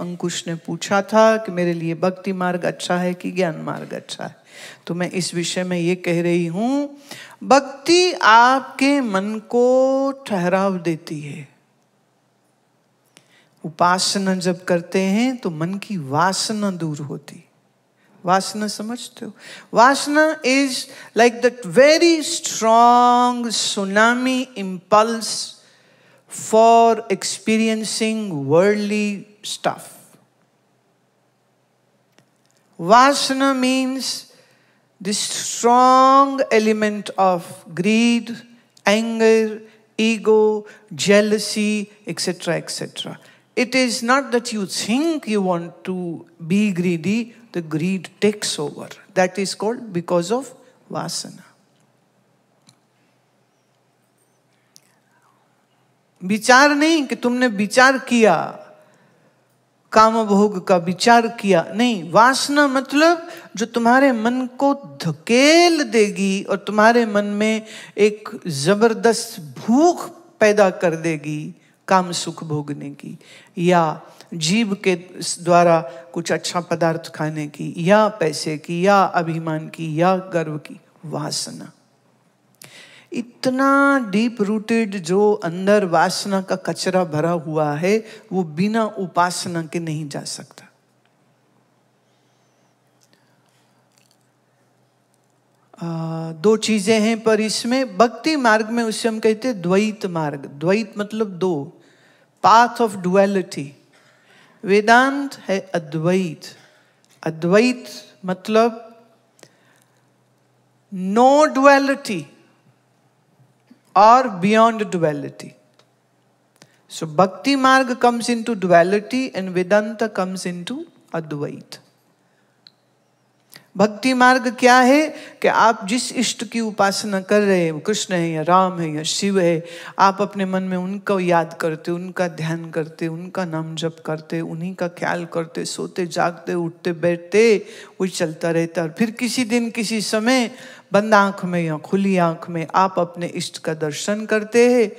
अंकुश ने पूछा था कि मेरे लिए भक्ति मार्ग अच्छा है कि ज्ञान मार्ग अच्छा है, तो मैं इस विषय में ये कह रही हूँ, भक्ति आपके मन को ठहराव देती है। उपासना जब करते हैं तो मन की वासना दूर होती। वासना समझते हो? वासना is like that very strong tsunami impulse for experiencing worldly stuff. Vasana means this strong element of greed, anger, ego, jealousy, etc., etc. It is not that you think you want to be greedy, the greed takes over. That is called because of vasana. विचार नहीं कि तुमने विचार किया, काम भोग का विचार किया, नहीं। वासना मतलब जो तुम्हारे मन को धकेल देगी और तुम्हारे मन में एक जबरदस्त भूख पैदा कर देगी काम सुख भोगने की, या जीव के द्वारा कुछ अच्छा पदार्थ खाने की, या पैसे की, या अभिमान की, या गर्व की। वासना इतना डीप रूटेड, जो अंदर वासना का कचरा भरा हुआ है, वो बिना उपासना के नहीं जा सकता। दो चीजें हैं पर इसमें, भक्ति मार्ग में उसे हम कहते हैं द्वैत मार्ग। द्वैत मतलब दो, पाथ ऑफ डुअलिटी। वेदांत है अद्वैत। अद्वैत मतलब no duality or beyond duality. So bhakti marg comes into duality and Vedanta comes into advaita. भक्ति मार्ग क्या है कि आप जिस इष्ट की उपासना कर रहे हैं, कृष्ण है या राम है या शिव है, आप अपने मन में उनको याद करते, उनका ध्यान करते, उनका नाम जप करते, उन्हीं का ख्याल करते, सोते जागते, उठते बैठते, वही चलता रहता। और फिर किसी दिन किसी समय बंद आँख में या खुली आँख में आप अपने इष्ट का दर्शन करते हैं।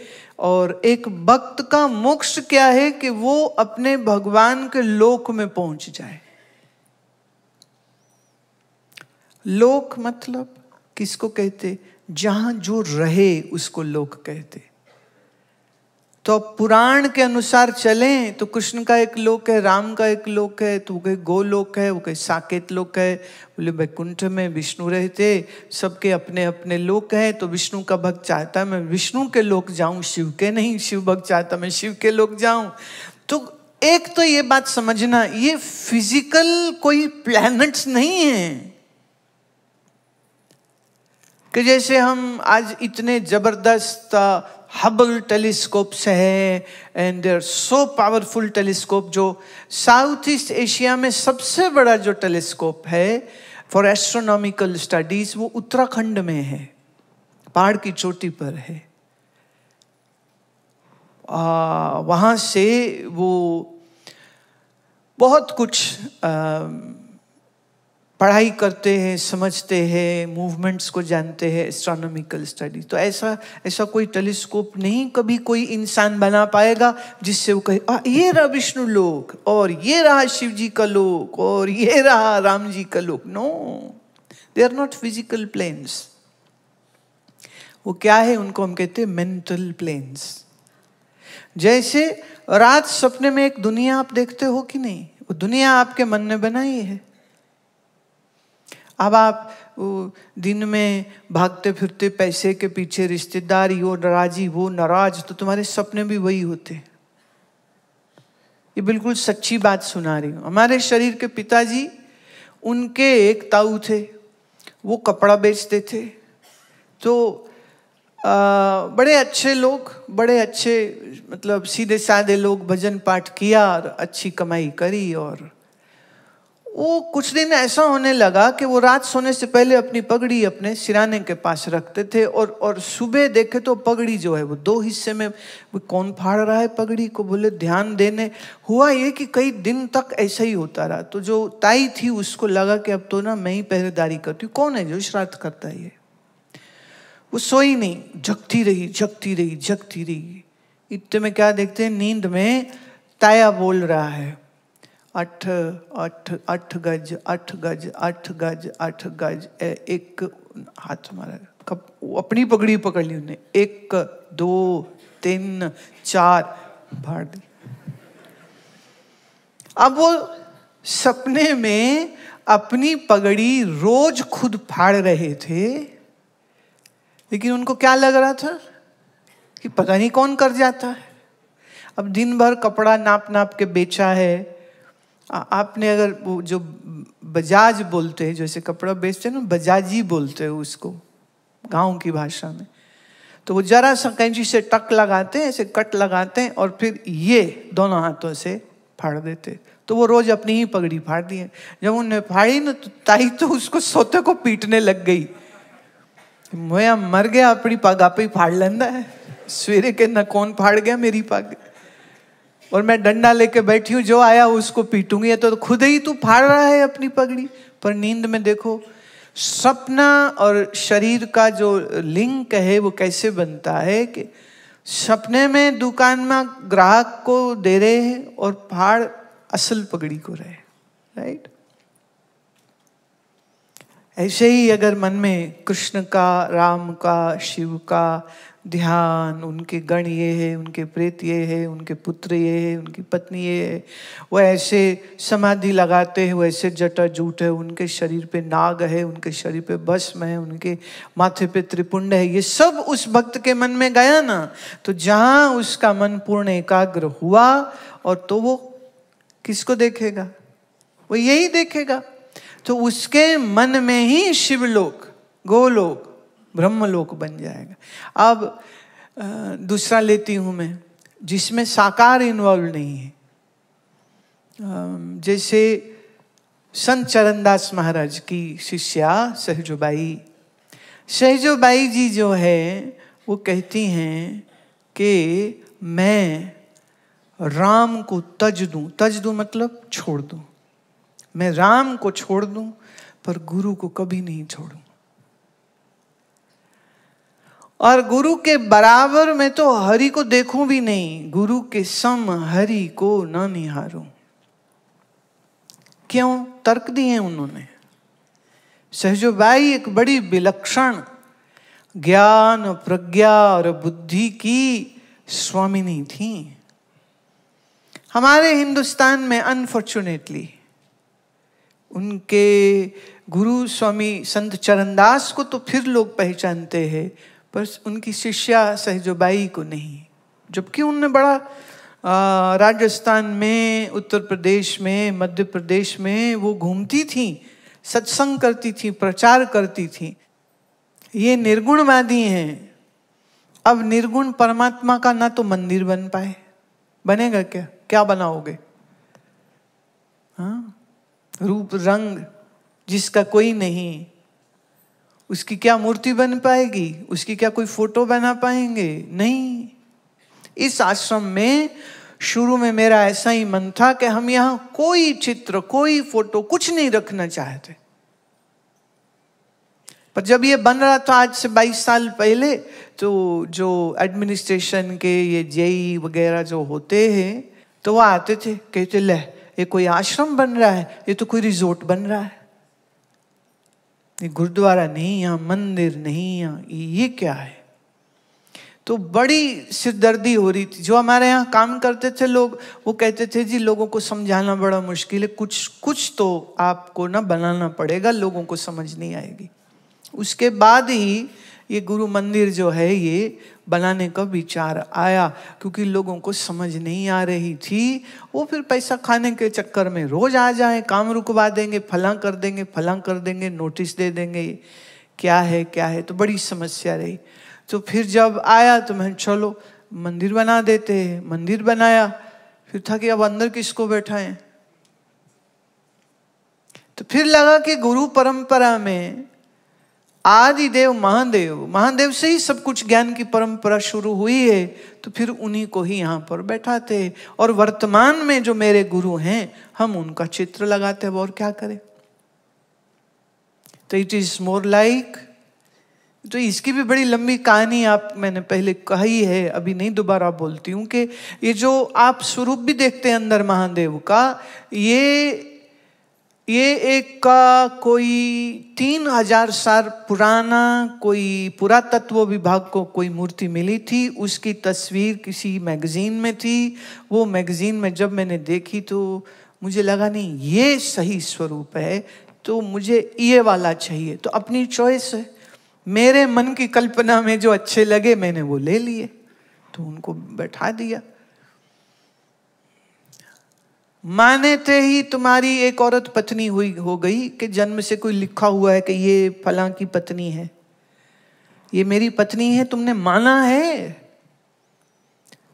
और एक भक्त का मोक्ष क्या है कि वो अपने भगवान के लोक में पहुँच जाए। लोक मतलब किसको कहते? जहां जो रहे उसको लोक कहते। तो पुराण के अनुसार चलें तो कृष्ण का एक लोक है, राम का एक लोक है, तो वो कहे गोलोक है, वो कहे साकेत लोक है। बोले वैकुंठ में विष्णु रहते, सबके अपने अपने लोक हैं। तो विष्णु का भक्त चाहता है मैं विष्णु के लोक जाऊं, शिव के नहीं। शिव भक्त चाहता मैं शिव के लोक जाऊं। तो एक तो ये बात समझना, ये फिजिकल कोई प्लैनेट्स नहीं है कि जैसे हम आज इतने ज़बरदस्त हबल टेलीस्कोप्स हैं, and they're so powerful telescope. जो साउथ ईस्ट एशिया में सबसे बड़ा जो टेलीस्कोप है फॉर एस्ट्रोनॉमिकल स्टडीज़, वो उत्तराखंड में है, पहाड़ की चोटी पर है। वहाँ से वो बहुत कुछ पढ़ाई करते हैं, समझते हैं, मूवमेंट्स को जानते हैं, एस्ट्रोनॉमिकल स्टडी। तो ऐसा कोई टेलीस्कोप नहीं कभी कोई इंसान बना पाएगा जिससे वो कहे ये रहा विष्णु लोक, और ये रहा शिव जी का लोक, और ये रहा राम जी का लोक। No, they are not physical planes. वो क्या है, उनको हम कहते हैं मेंटल प्लेन्स। जैसे रात सपने में एक दुनिया आप देखते हो कि नहीं, वो दुनिया आपके मन ने बनाई है। अब आप दिन में भागते फिरते पैसे के पीछे, रिश्तेदारी, वो नाराजी, वो नाराज, तो तुम्हारे सपने भी वही होते। ये बिल्कुल सच्ची बात सुना रही हूँ। हमारे शरीर के पिताजी, उनके एक ताऊ थे, वो कपड़ा बेचते थे। तो बड़े अच्छे लोग, बड़े अच्छे मतलब सीधे साधे लोग, भजन पाठ किया और अच्छी कमाई करी। और वो कुछ दिन ऐसा होने लगा कि वो रात सोने से पहले अपनी पगड़ी अपने सिराने के पास रखते थे, और सुबह देखे तो पगड़ी जो है वो दो हिस्से में, वो कौन फाड़ रहा है पगड़ी को, बोले ध्यान देने। हुआ ये कि कई दिन तक ऐसा ही होता रहा। तो जो ताई थी उसको लगा कि अब तो ना मैं ही पहरेदारी करती हूँ, कौन है जो श्राद्ध करता है ये। वो सोई नहीं, जगती रही, जगती रही, जगती रही। इतने में क्या देखते हैं, नींद में ताया बोल रहा है, अठ अठ अठ गज अठ गज अठ गज अठ गज। एक हाथ मारा, कब अपनी पगड़ी पकड़ ली उन्हें, 1 2 3 4 फाड़ दी। अब वो सपने में अपनी पगड़ी रोज खुद फाड़ रहे थे, लेकिन उनको क्या लग रहा था कि पता नहीं कौन कर जाता है। अब दिन भर कपड़ा नाप नाप के बेचा है आपने, अगर वो जो बजाज बोलते हैं, जैसे कपड़ा बेचते हैं ना, बजाजी बोलते हैं उसको गांव की भाषा में। तो वो जरा सा कैंची से टक लगाते हैं, ऐसे कट लगाते हैं और फिर ये दोनों हाथों से फाड़ देते। तो वो रोज अपनी ही पगड़ी फाड़ दी है। जब उन्हें फाड़ी ना तो ताई तो उसको सोते को पीटने लग गई, मैं मर गया अपनी पग आप ही फाड़ लेंदा है, सवेरे के न कौन फाड़ गया मेरी पग, और मैं डंडा लेके बैठी हूँ, जो आया उसको पीटूंगी। तो खुद ही तू फाड़ रहा है अपनी पगड़ी। पर नींद में देखो सपना और शरीर का जो लिंक है वो कैसे बनता है कि सपने में दुकान में ग्राहक को दे रहे हैं और फाड़ असल पगड़ी को रहे, राइट। ऐसे ही अगर मन में कृष्ण का, राम का, शिव का ध्यान, उनके गण ये है, उनके प्रेत ये है, उनके पुत्र ये है, उनकी पत्नी ये है, वो ऐसे समाधि लगाते हैं, वो ऐसे जटा जूट है, उनके शरीर पे नाग है, उनके शरीर पे भस्म है, उनके माथे पे त्रिपुंड है, ये सब उस भक्त के मन में गया ना, तो जहाँ उसका मन पूर्ण एकाग्र हुआ और तो वो किसको देखेगा, वो यही देखेगा। तो उसके मन में ही शिवलोक, गोलोक, ब्रह्मलोक बन जाएगा। अब दूसरा लेती हूँ मैं, जिसमें साकार इन्वॉल्व नहीं है, जैसे संत चरणदास महाराज की शिष्या सहजोबाई। सहजोबाई जी जो है वो कहती हैं कि मैं राम को तज दूँ, तज दूँ मतलब छोड़ दूँ, मैं राम को छोड़ दूँ पर गुरु को कभी नहीं छोड़ूँ, और गुरु के बराबर में तो हरि को देखूं भी नहीं, गुरु के सम हरि को ना निहारूं। क्यों तर्क दिए उन्होंने? सहजोबाई एक बड़ी विलक्षण ज्ञान, प्रज्ञा और बुद्धि की स्वामिनी थी। हमारे हिंदुस्तान में अनफॉर्चुनेटली उनके गुरु स्वामी संत चरणदास को तो फिर लोग पहचानते हैं, पर उनकी शिष्या सहजोबाई को नहीं। जबकि उनने बड़ा राजस्थान में, उत्तर प्रदेश में, मध्य प्रदेश में वो घूमती थी, सत्संग करती थी, प्रचार करती थी। ये निर्गुणवादी हैं। अब निर्गुण परमात्मा का ना तो मंदिर बन पाए, बनेगा क्या, क्या बनाओगे? हाँ, रूप रंग जिसका कोई नहीं, उसकी क्या मूर्ति बन पाएगी, उसकी क्या कोई फोटो बना पाएंगे? नहीं। इस आश्रम में शुरू में मेरा ऐसा ही मन था कि हम यहाँ कोई चित्र, कोई फोटो, कुछ नहीं रखना चाहते। पर जब ये बन रहा था आज से 22 साल पहले, तो जो एडमिनिस्ट्रेशन के ये जेई वगैरह जो होते हैं, तो वो आते थे, कहते ले ये कोई आश्रम बन रहा है, ये तो कोई रिजोर्ट बन रहा है, गुरुद्वारा नहीं, यहाँ मंदिर नहीं, यहाँ ये क्या है? तो बड़ी सिरदर्दी हो रही थी। जो हमारे यहाँ काम करते थे लोग, वो कहते थे जी लोगों को समझाना बड़ा मुश्किल है, कुछ तो आपको ना बनाना पड़ेगा, लोगों को समझ नहीं आएगी। उसके बाद ही ये गुरु मंदिर जो है ये बनाने का विचार आया, क्योंकि लोगों को समझ नहीं आ रही थी। वो फिर पैसा खाने के चक्कर में रोज आ जाए, काम रुकवा देंगे, फलां कर देंगे, फलां कर देंगे, नोटिस दे देंगे, क्या है क्या है, तो बड़ी समस्या रही। तो फिर जब आया तो मैं चलो मंदिर बना देते हैं, मंदिर बनाया। फिर था कि अब अंदर किसको बैठाएं, तो फिर लगा कि गुरु परंपरा में आदिदेव महादेव, महादेव से ही सब कुछ ज्ञान की परंपरा शुरू हुई है, तो फिर उन्हीं को ही यहाँ पर बैठाते हैं, और वर्तमान में जो मेरे गुरु हैं हम उनका चित्र लगाते हैं, और क्या करें। तो इट इज मोर लाइक तो इसकी भी बड़ी लंबी कहानी आप मैंने पहले कही है, अभी नहीं दोबारा बोलती हूँ कि ये जो आप स्वरूप भी देखते हैं अंदर महादेव का, ये एक का कोई 3000 साल पुराना कोई पुरातत्व विभाग को कोई मूर्ति मिली थी, उसकी तस्वीर किसी मैगजीन में थी। वो मैगजीन में जब मैंने देखी तो मुझे लगा नहीं ये सही स्वरूप है, तो मुझे ये वाला चाहिए। तो अपनी चॉइस है, मेरे मन की कल्पना में जो अच्छे लगे मैंने वो ले लिए, तो उनको बैठा दिया। माने थे ही तुम्हारी एक औरत पत्नी हुई हो गई कि जन्म से कोई लिखा हुआ है कि ये फलां की पत्नी है, ये मेरी पत्नी है, तुमने माना है।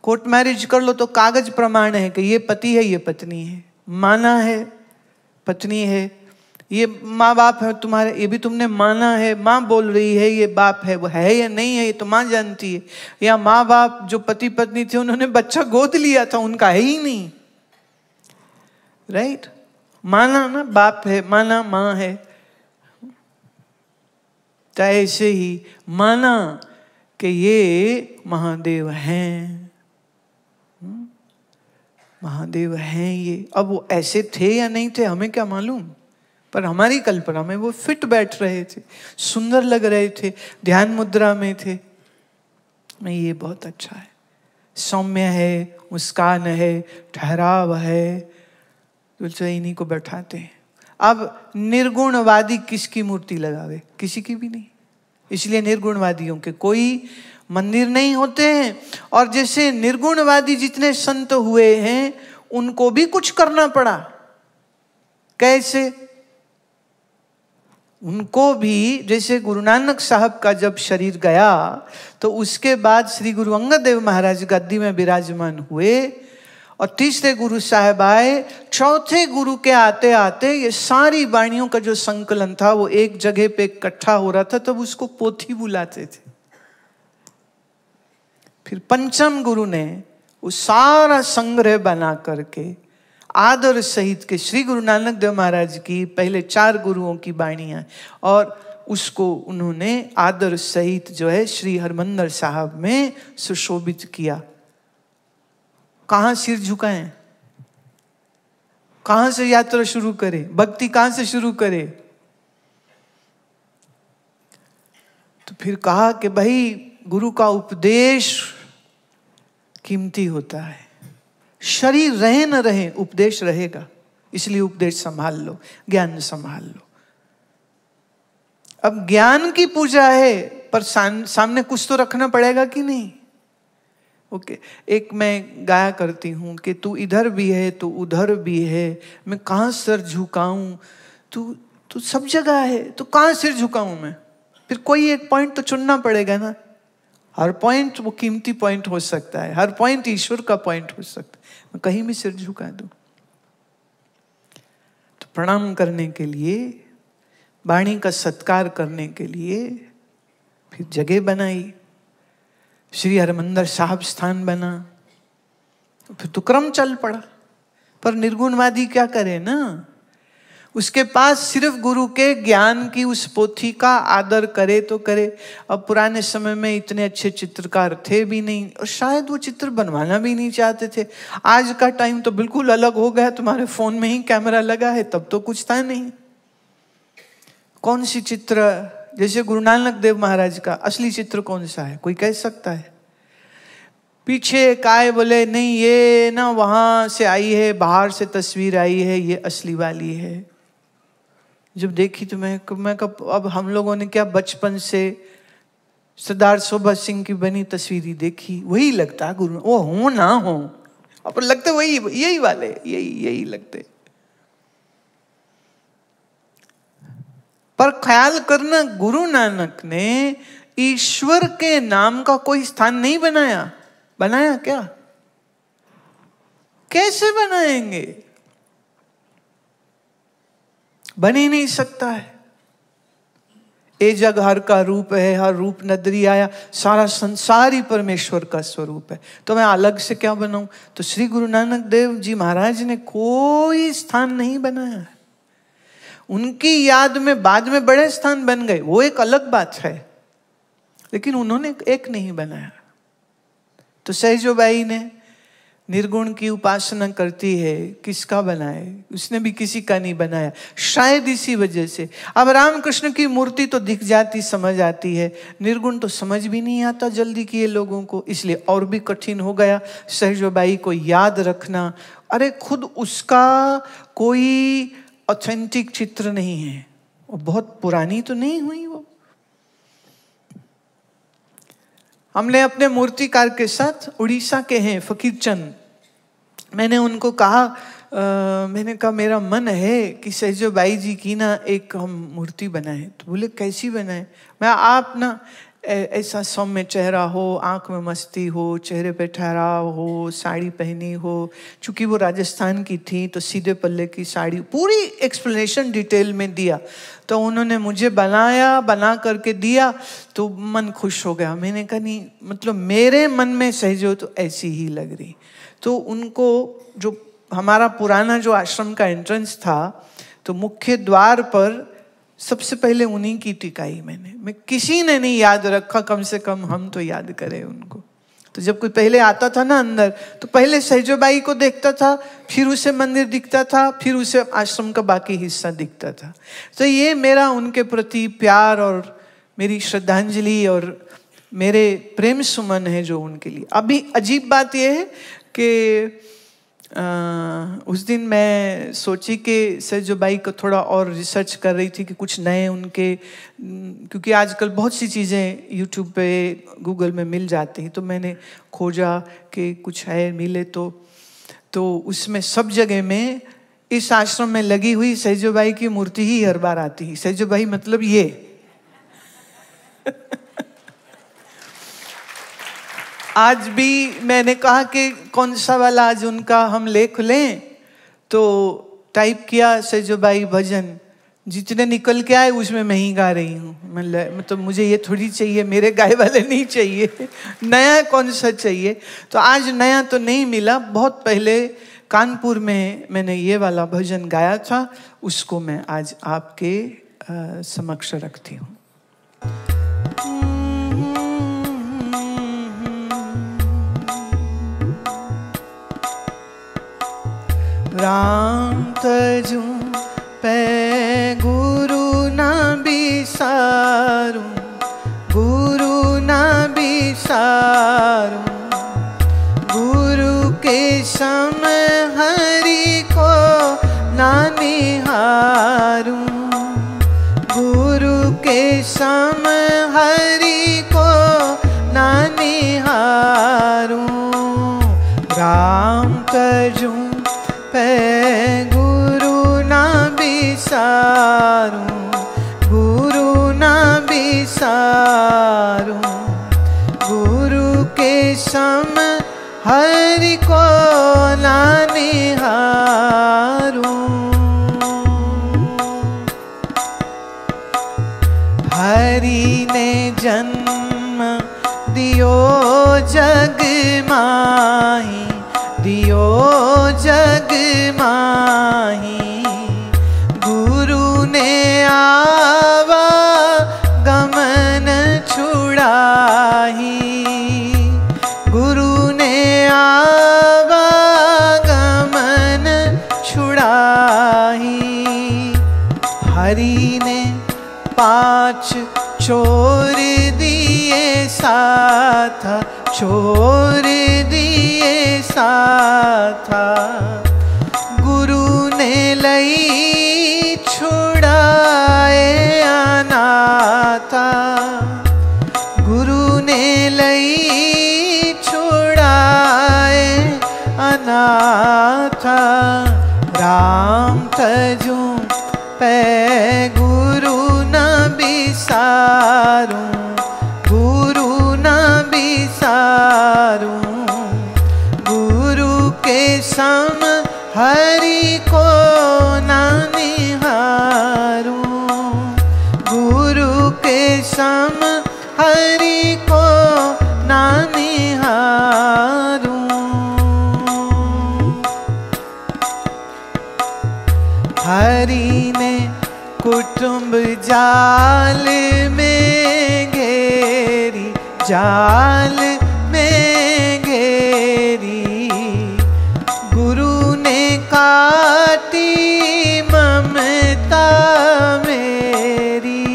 कोर्ट मैरिज कर लो तो कागज प्रमाण है कि ये पति है, ये पत्नी है, माना है, पत्नी है। ये माँ बाप है तुम्हारे, ये भी तुमने माना है। माँ बोल रही है ये बाप है, वो है या नहीं है ये तो माँ जानती है। या माँ बाप जो पति पत्नी थे उन्होंने बच्चा गोद लिया था, उनका है ही नहीं, राइट? माना ना बाप है, माना माँ है। तो ऐसे ही माना कि ये महादेव हैं, महादेव हैं ये। अब वो ऐसे थे या नहीं थे हमें क्या मालूम, पर हमारी कल्पना में वो फिट बैठ रहे थे, सुंदर लग रहे थे, ध्यान मुद्रा में थे। मैं ये बहुत अच्छा है, सौम्य है, मुस्कान है, ठहराव है, तो इन्हीं को बैठाते हैं। अब निर्गुणवादी किसकी मूर्ति लगावे? किसी की भी नहीं। इसलिए निर्गुणवादियों के कोई मंदिर नहीं होते हैं। और जैसे निर्गुणवादी जितने संत हुए हैं उनको भी कुछ करना पड़ा। कैसे? उनको भी जैसे गुरु नानक साहब का जब शरीर गया तो उसके बाद श्री गुरु अंगद देव महाराज गद्दी में विराजमान हुए और तीसरे गुरु साहब आए। चौथे गुरु के आते आते ये सारी वाणियों का जो संकलन था वो एक जगह पे इकट्ठा हो रहा था, तब तो उसको पोथी बुलाते थे। फिर पंचम गुरु ने वो सारा संग्रह बना करके आदर सहित के श्री गुरु नानक देव महाराज की पहले 4 गुरुओं की वाणियाँ, और उसको उन्होंने आदर सहित जो है श्री हरमंदिर साहब में सुशोभित किया। कहाँ सिर झुकाएं? कहाँ से यात्रा शुरू करें? भक्ति कहाँ से शुरू करें? तो फिर कहा कि भाई गुरु का उपदेश कीमती होता है, शरीर रहे न रहे उपदेश रहेगा, इसलिए उपदेश संभाल लो, ज्ञान संभाल लो। अब ज्ञान की पूजा है पर सामने कुछ तो रखना पड़ेगा कि नहीं? ओके एक मैं गाया करती हूँ कि तू इधर भी है तू उधर भी है, मैं कहाँ सर झुकाऊँ, तू सब जगह है, तो कहाँ सिर झुकाऊँ मैं? फिर कोई एक पॉइंट तो चुनना पड़ेगा ना। हर पॉइंट वो कीमती पॉइंट हो सकता है, हर पॉइंट ईश्वर का पॉइंट हो सकता है, मैं कहीं भी सिर झुका दूँ। तो प्रणाम करने के लिए, वाणी का सत्कार करने के लिए फिर जगह बनाई, श्री हरमंदिर साहब स्थान बना, फिर तो क्रम चल पड़ा। पर निर्गुणवादी क्या करे ना, उसके पास सिर्फ गुरु के ज्ञान की उस पोथी का आदर करे तो करे। अब पुराने समय में इतने अच्छे चित्रकार थे भी नहीं और शायद वो चित्र बनवाना भी नहीं चाहते थे। आज का टाइम तो बिल्कुल अलग हो गया, तुम्हारे फोन में ही कैमरा लगा है, तब तो कुछ था नहीं। कौन सी चित्र, जैसे गुरु नानक देव महाराज का असली चित्र कौन सा है? कोई कह सकता है? पीछे काय बोले नहीं ये ना वहां से आई है, बाहर से तस्वीर आई है, ये असली वाली है। जब देखी तो मैं कब, अब हम लोगों ने क्या बचपन से सरदार शोभा सिंह की बनी तस्वीर ही देखी, वही लगता गुरु, वो हो ना हो अपन लगते वही, यही वाले, यही लगते। पर ख्याल करना गुरु नानक ने ईश्वर के नाम का कोई स्थान नहीं बनाया। बनाया क्या? कैसे बनाएंगे? बन ही नहीं सकता है। ए जग हर का रूप है, हर रूप नदरी आया, सारा संसार ही परमेश्वर का स्वरूप है, तो मैं अलग से क्या बनाऊं? तो श्री गुरु नानक देव जी महाराज ने कोई स्थान नहीं बनाया। उनकी याद में बाद में बड़े स्थान बन गए, वो एक अलग बात है, लेकिन उन्होंने एक नहीं बनाया। तो सहजोबाई ने निर्गुण की उपासना करती है, किसका बनाए? उसने भी किसी का नहीं बनाया, शायद इसी वजह से। अब रामकृष्ण की मूर्ति तो दिख जाती, समझ आती है, निर्गुण तो समझ भी नहीं आता जल्दी कि ये लोगों को, इसलिए और भी कठिन हो गया सहजोबाई को याद रखना। अरे खुद उसका कोई ऑथेंटिक चित्र नहीं है, वो बहुत पुरानी तो नहीं हुई। वो हमने अपने मूर्तिकार के साथ, उड़ीसा के हैं फकीरचंद, मैंने उनको कहा, मैंने कहा मेरा मन है कि सहजोबाई जी की ना एक हम मूर्ति बनाए। तो बोले कैसी बनाए? मैं आप ना ऐसा सौम्य चेहरा हो, आंख में मस्ती हो, चेहरे पे ठहराव हो, साड़ी पहनी हो, चूंकि वो राजस्थान की थी तो सीधे पल्ले की साड़ी, पूरी एक्सप्लेनेशन डिटेल में दिया। तो उन्होंने मुझे बनाया, बना करके दिया तो मन खुश हो गया। मैंने कहा नहीं, मतलब मेरे मन में सहजो तो ऐसी ही लग रही। तो उनको जो हमारा पुराना जो आश्रम का एंट्रेंस था, तो मुख्य द्वार पर सबसे पहले उन्हीं की टिकाई मैंने, किसी ने नहीं याद रखा, कम से कम हम तो याद करें उनको। तो जब कोई पहले आता था ना अंदर, तो पहले सहजोबाई को देखता था, फिर उसे मंदिर दिखता था, फिर उसे आश्रम का बाकी हिस्सा दिखता था। तो ये मेरा उनके प्रति प्यार और मेरी श्रद्धांजलि और मेरे प्रेम सुमन है जो उनके लिए। अभी अजीब बात यह है कि उस दिन मैं सोची कि सहजोबाई को थोड़ा और रिसर्च कर रही थी कि कुछ नए उनके, क्योंकि आजकल बहुत सी चीज़ें यूट्यूब पे, गूगल में मिल जाती हैं। तो मैंने खोजा कि कुछ है, मिले तो उसमें सब जगह में इस आश्रम में लगी हुई सहजोबाई की मूर्ति ही हर बार आती है। सहजोबाई मतलब ये आज भी मैंने कहा कि कौन सा वाला आज उनका हम लेख लें, तो टाइप किया सहजोबाई भजन, जितने निकल के आए उसमें मैं ही गा रही हूँ। मतलब मुझे ये थोड़ी चाहिए, मेरे गाए वाले नहीं चाहिए, नया कौन सा चाहिए? तो आज नया तो नहीं मिला। बहुत पहले कानपुर में मैंने ये वाला भजन गाया था, उसको मैं आज आपके समक्ष रखती हूँ। राम तजू पे गुरु ना बिसारू, गुरु ना बिसारू, गुरु के सम हरि को ना निहारू, गुरु के सम हरि को ना निहारू। राम तजू गुरु ना बिसारू, गुरु ना बिसारू, गुरु के सम हरि को ना निहारू। हरि ने जन्म दियो जग माही, दियो जग माही, गुरु ने आवा गमन छुड़ाही, गुरु ने आवा गमन छुड़ाही। हरि ने पाँच छोर दिए साथा, छोर दिए साथा, गुरु ने लई छुड़ाए अनाथा, गुरु ने लई छुड़ाए अनाथा। राम तजू पे गुरु ना बिसारू, गुरु ना बिसारू, गुरु के सम हरि को ना निहारू, गुरु के सम हरि को ना निहारू। हरि ने कुटुंब जाल में घेरी, जाल में घेरी, गुरु ने काटी ममता मेरी,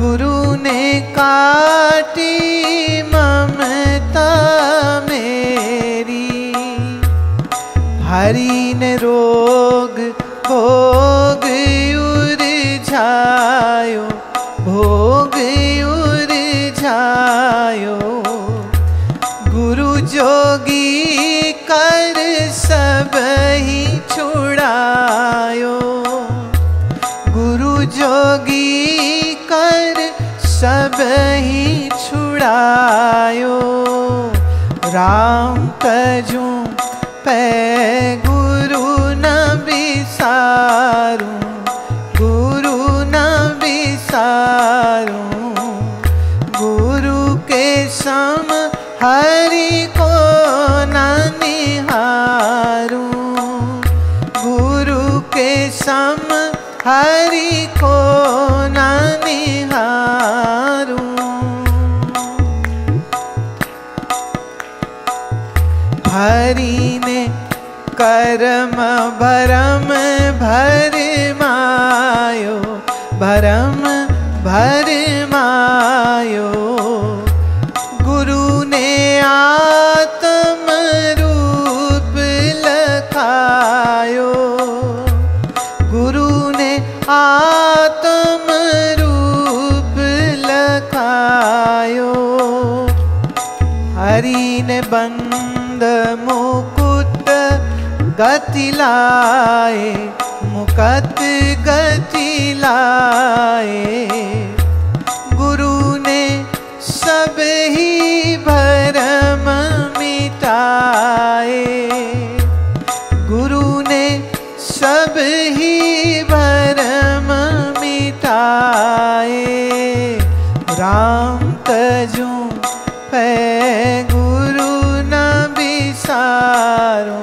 गुरु ने काटी ममता मेरी। हरि ने रोग भोग उरझायो, भोग उरझायो, गुरु जोगी कर सब ही छुड़ायो, गुरु जोगी कर सब ही छुड़ायो। राम तजू पे गुरु न बिसारू, गुरु न बिसारू, गुरु के सम हरि को न निहारू, गुरु के सम हरि को न निहारू। हरि ने कर्म भरम भरमायो, भरम भरमायो, गुरु ने आत्म रूप लखायो, गुरु ने आत्म रूप लखायो। हरि ने बंद मुकुट गति लाए, मुकत गति लाए, गुरु ने सब ही भरम मिटाए, गुरु ने सब ही भरम मिटाए। राम तजू पे गुरु न बिसारो,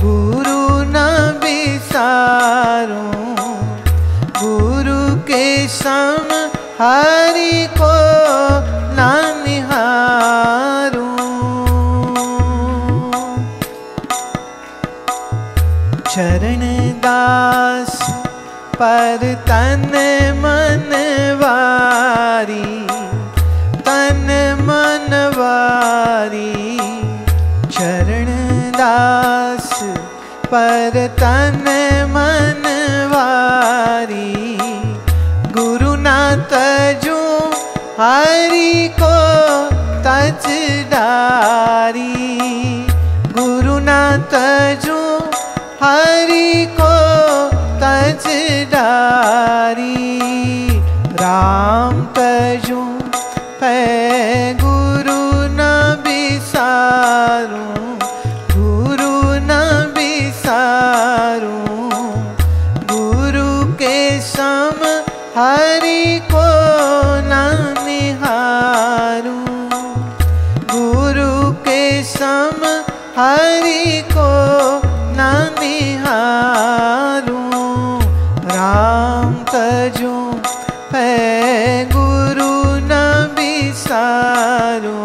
गुरु न बिसारो, गुरु के सम हरि को न निहारू। चरणदास पर तन मन वारी, तन मन वारी, चरणदास पर तन मन वारी, गुरु ना तजू हरि को तज डारी, गुरु ना तजू हरि को तज डारी। राम तजू है गुरु न बिसारू, गुरु न बिसारू, गुरु के सम हरि को न निहारू, गुरु के सम हरि को न निहारू। राम तजू है गुरु सारू,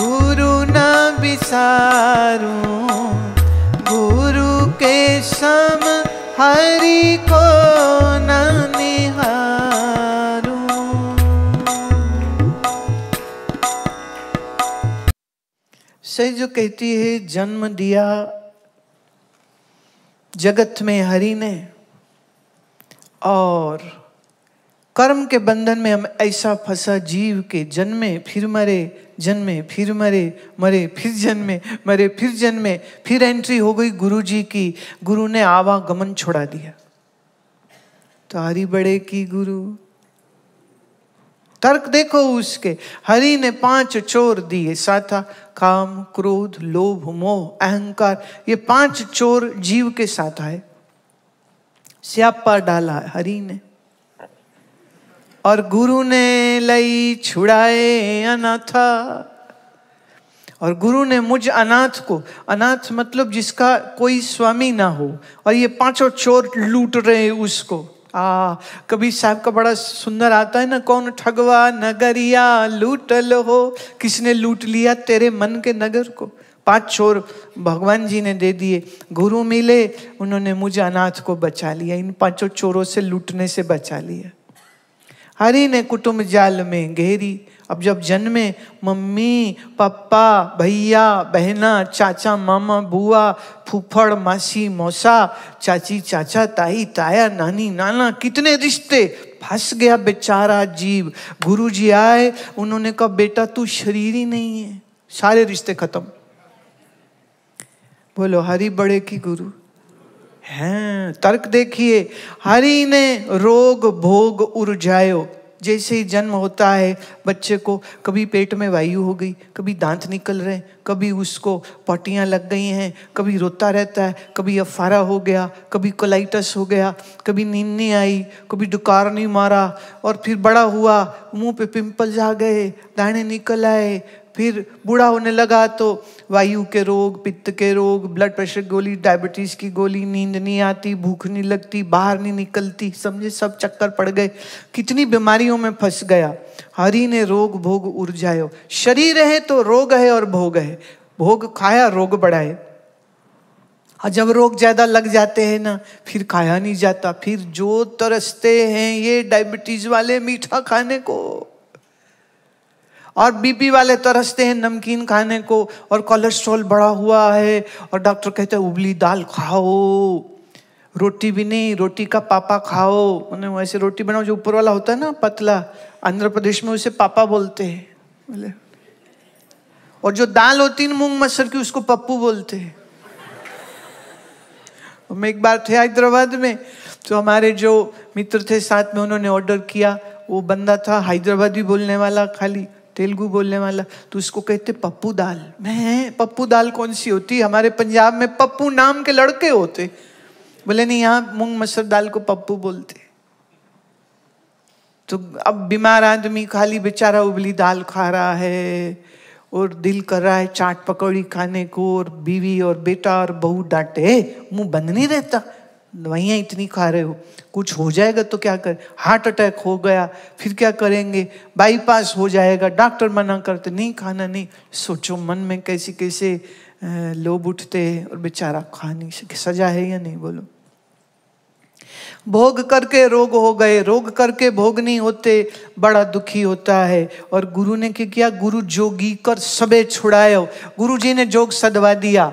गुरु ना बिसारू, गुरु के सम हरि को न निहारू। सही जो कहती है, जन्म दिया जगत में हरि ने, और कर्म के बंधन में हम ऐसा फंसा जीव के जन्मे फिर मरे, जन्मे फिर मरे, मरे फिर जन्मे, मरे फिर जन्मे, फिर एंट्री हो गई गुरुजी की। गुरु ने आवागमन छोड़ा दिया। तो हरि बड़े की गुरु, तर्क देखो उसके। हरि ने 5 चोर दिए, साथा काम क्रोध लोभ मोह अहंकार, ये 5 चोर जीव के साथ आए, स्यापा डाला हरि ने। और गुरु ने लई छुड़ाए अनाथा, और गुरु ने मुझ अनाथ को, अनाथ मतलब जिसका कोई स्वामी ना हो, और ये 5 चोर लूट रहे उसको, कबीर साहब का बड़ा सुंदर आता है ना, कौन ठगवा नगरिया लूटल हो, किसने लूट लिया तेरे मन के नगर को। 5 छोर भगवान जी ने दे दिए, गुरु मिले, उन्होंने मुझे अनाथ को बचा लिया, इन 5 चोरों से लूटने से बचा लिया। हरि ने कुटुम्ब जाल में घेरी, अब जब जन्मे मम्मी पापा भैया बहना चाचा मामा बुआ फूफड़ मासी मौसा चाची चाचा ताई ताया नानी नाना, कितने रिश्ते, फंस गया बेचारा जीव। गुरुजी आए, उन्होंने कहा बेटा तू शरीर ही नहीं है, सारे रिश्ते खत्म। बोलो हरि बड़े की गुरु हैं। तर्क देखिए, हरि ने रोग भोग उर्जायो। जैसे ही जन्म होता है बच्चे को, कभी पेट में वायु हो गई, कभी दांत निकल रहे, कभी उसको पट्टियाँ लग गई हैं, कभी रोता रहता है, कभी अफारा हो गया, कभी कोलाइटस हो गया, कभी नींद नहीं आई, कभी डकार नहीं मारा, और फिर बड़ा हुआ मुंह पे पिंपल्स आ गए, दाने निकल आए, फिर बूढ़ा होने लगा तो वायु के रोग, पित्त के रोग, ब्लड प्रेशर गोली, डायबिटीज़ की गोली, नींद नहीं आती, भूख नहीं लगती, बाहर नहीं निकलती, समझे, सब चक्कर पड़ गए, कितनी बीमारियों में फंस गया। हरि ने रोग भोग उर्जायो। शरीर है तो रोग है और भोग है, भोग खाया रोग बढ़ाए। और जब रोग ज़्यादा लग जाते हैं ना, फिर खाया नहीं जाता, फिर जो तरसते हैं ये डायबिटीज़ वाले मीठा खाने को, और बीपी वाले तरसते हैं नमकीन खाने को, और कोलेस्ट्रॉल बढ़ा हुआ है, और डॉक्टर कहते हैं उबली दाल खाओ, रोटी भी नहीं, रोटी का पापा खाओ। उन्हें ऐसे रोटी बनाओ जो ऊपर वाला होता है ना पतला, आंध्र प्रदेश में उसे पापा बोलते हैं, बोले, और जो दाल होती है मूंग मसर की उसको पप्पू बोलते हैं। हम एक बार थे हैदराबाद में, तो हमारे जो मित्र थे साथ में, उन्होंने ऑर्डर किया, वो बंदा था हैदराबादी बोलने वाला, खाली तेलुगु बोलने वाला, तो उसको कहते पप्पू दाल। मैं पप्पू दाल कौन सी होती, हमारे पंजाब में पप्पू नाम के लड़के होते। बोले नहीं, यहाँ मूंग मसर दाल को पप्पू बोलते। तो अब बीमार आदमी खाली बेचारा उबली दाल खा रहा है, और दिल कर रहा है चाट पकौड़ी खाने को, और बीवी और बेटा और बहू डांटे, मुंह बंद नहीं रहता, दवाइयाँ इतनी खा रहे हो, कुछ हो जाएगा तो क्या करें, हार्ट अटैक हो गया फिर क्या करेंगे, बाईपास हो जाएगा, डॉक्टर मना करते नहीं खाना नहीं। सोचो मन में कैसे कैसे लोभ उठते हैं, और बेचारा खा नहीं सके, सजा है या नहीं बोलो। भोग करके रोग हो गए, रोग करके भोग नहीं होते, बड़ा दुखी होता है। और गुरु ने क्या किया, गुरु जोगी कर सबे छुड़ायो। गुरु जी ने जोग सदवा दिया।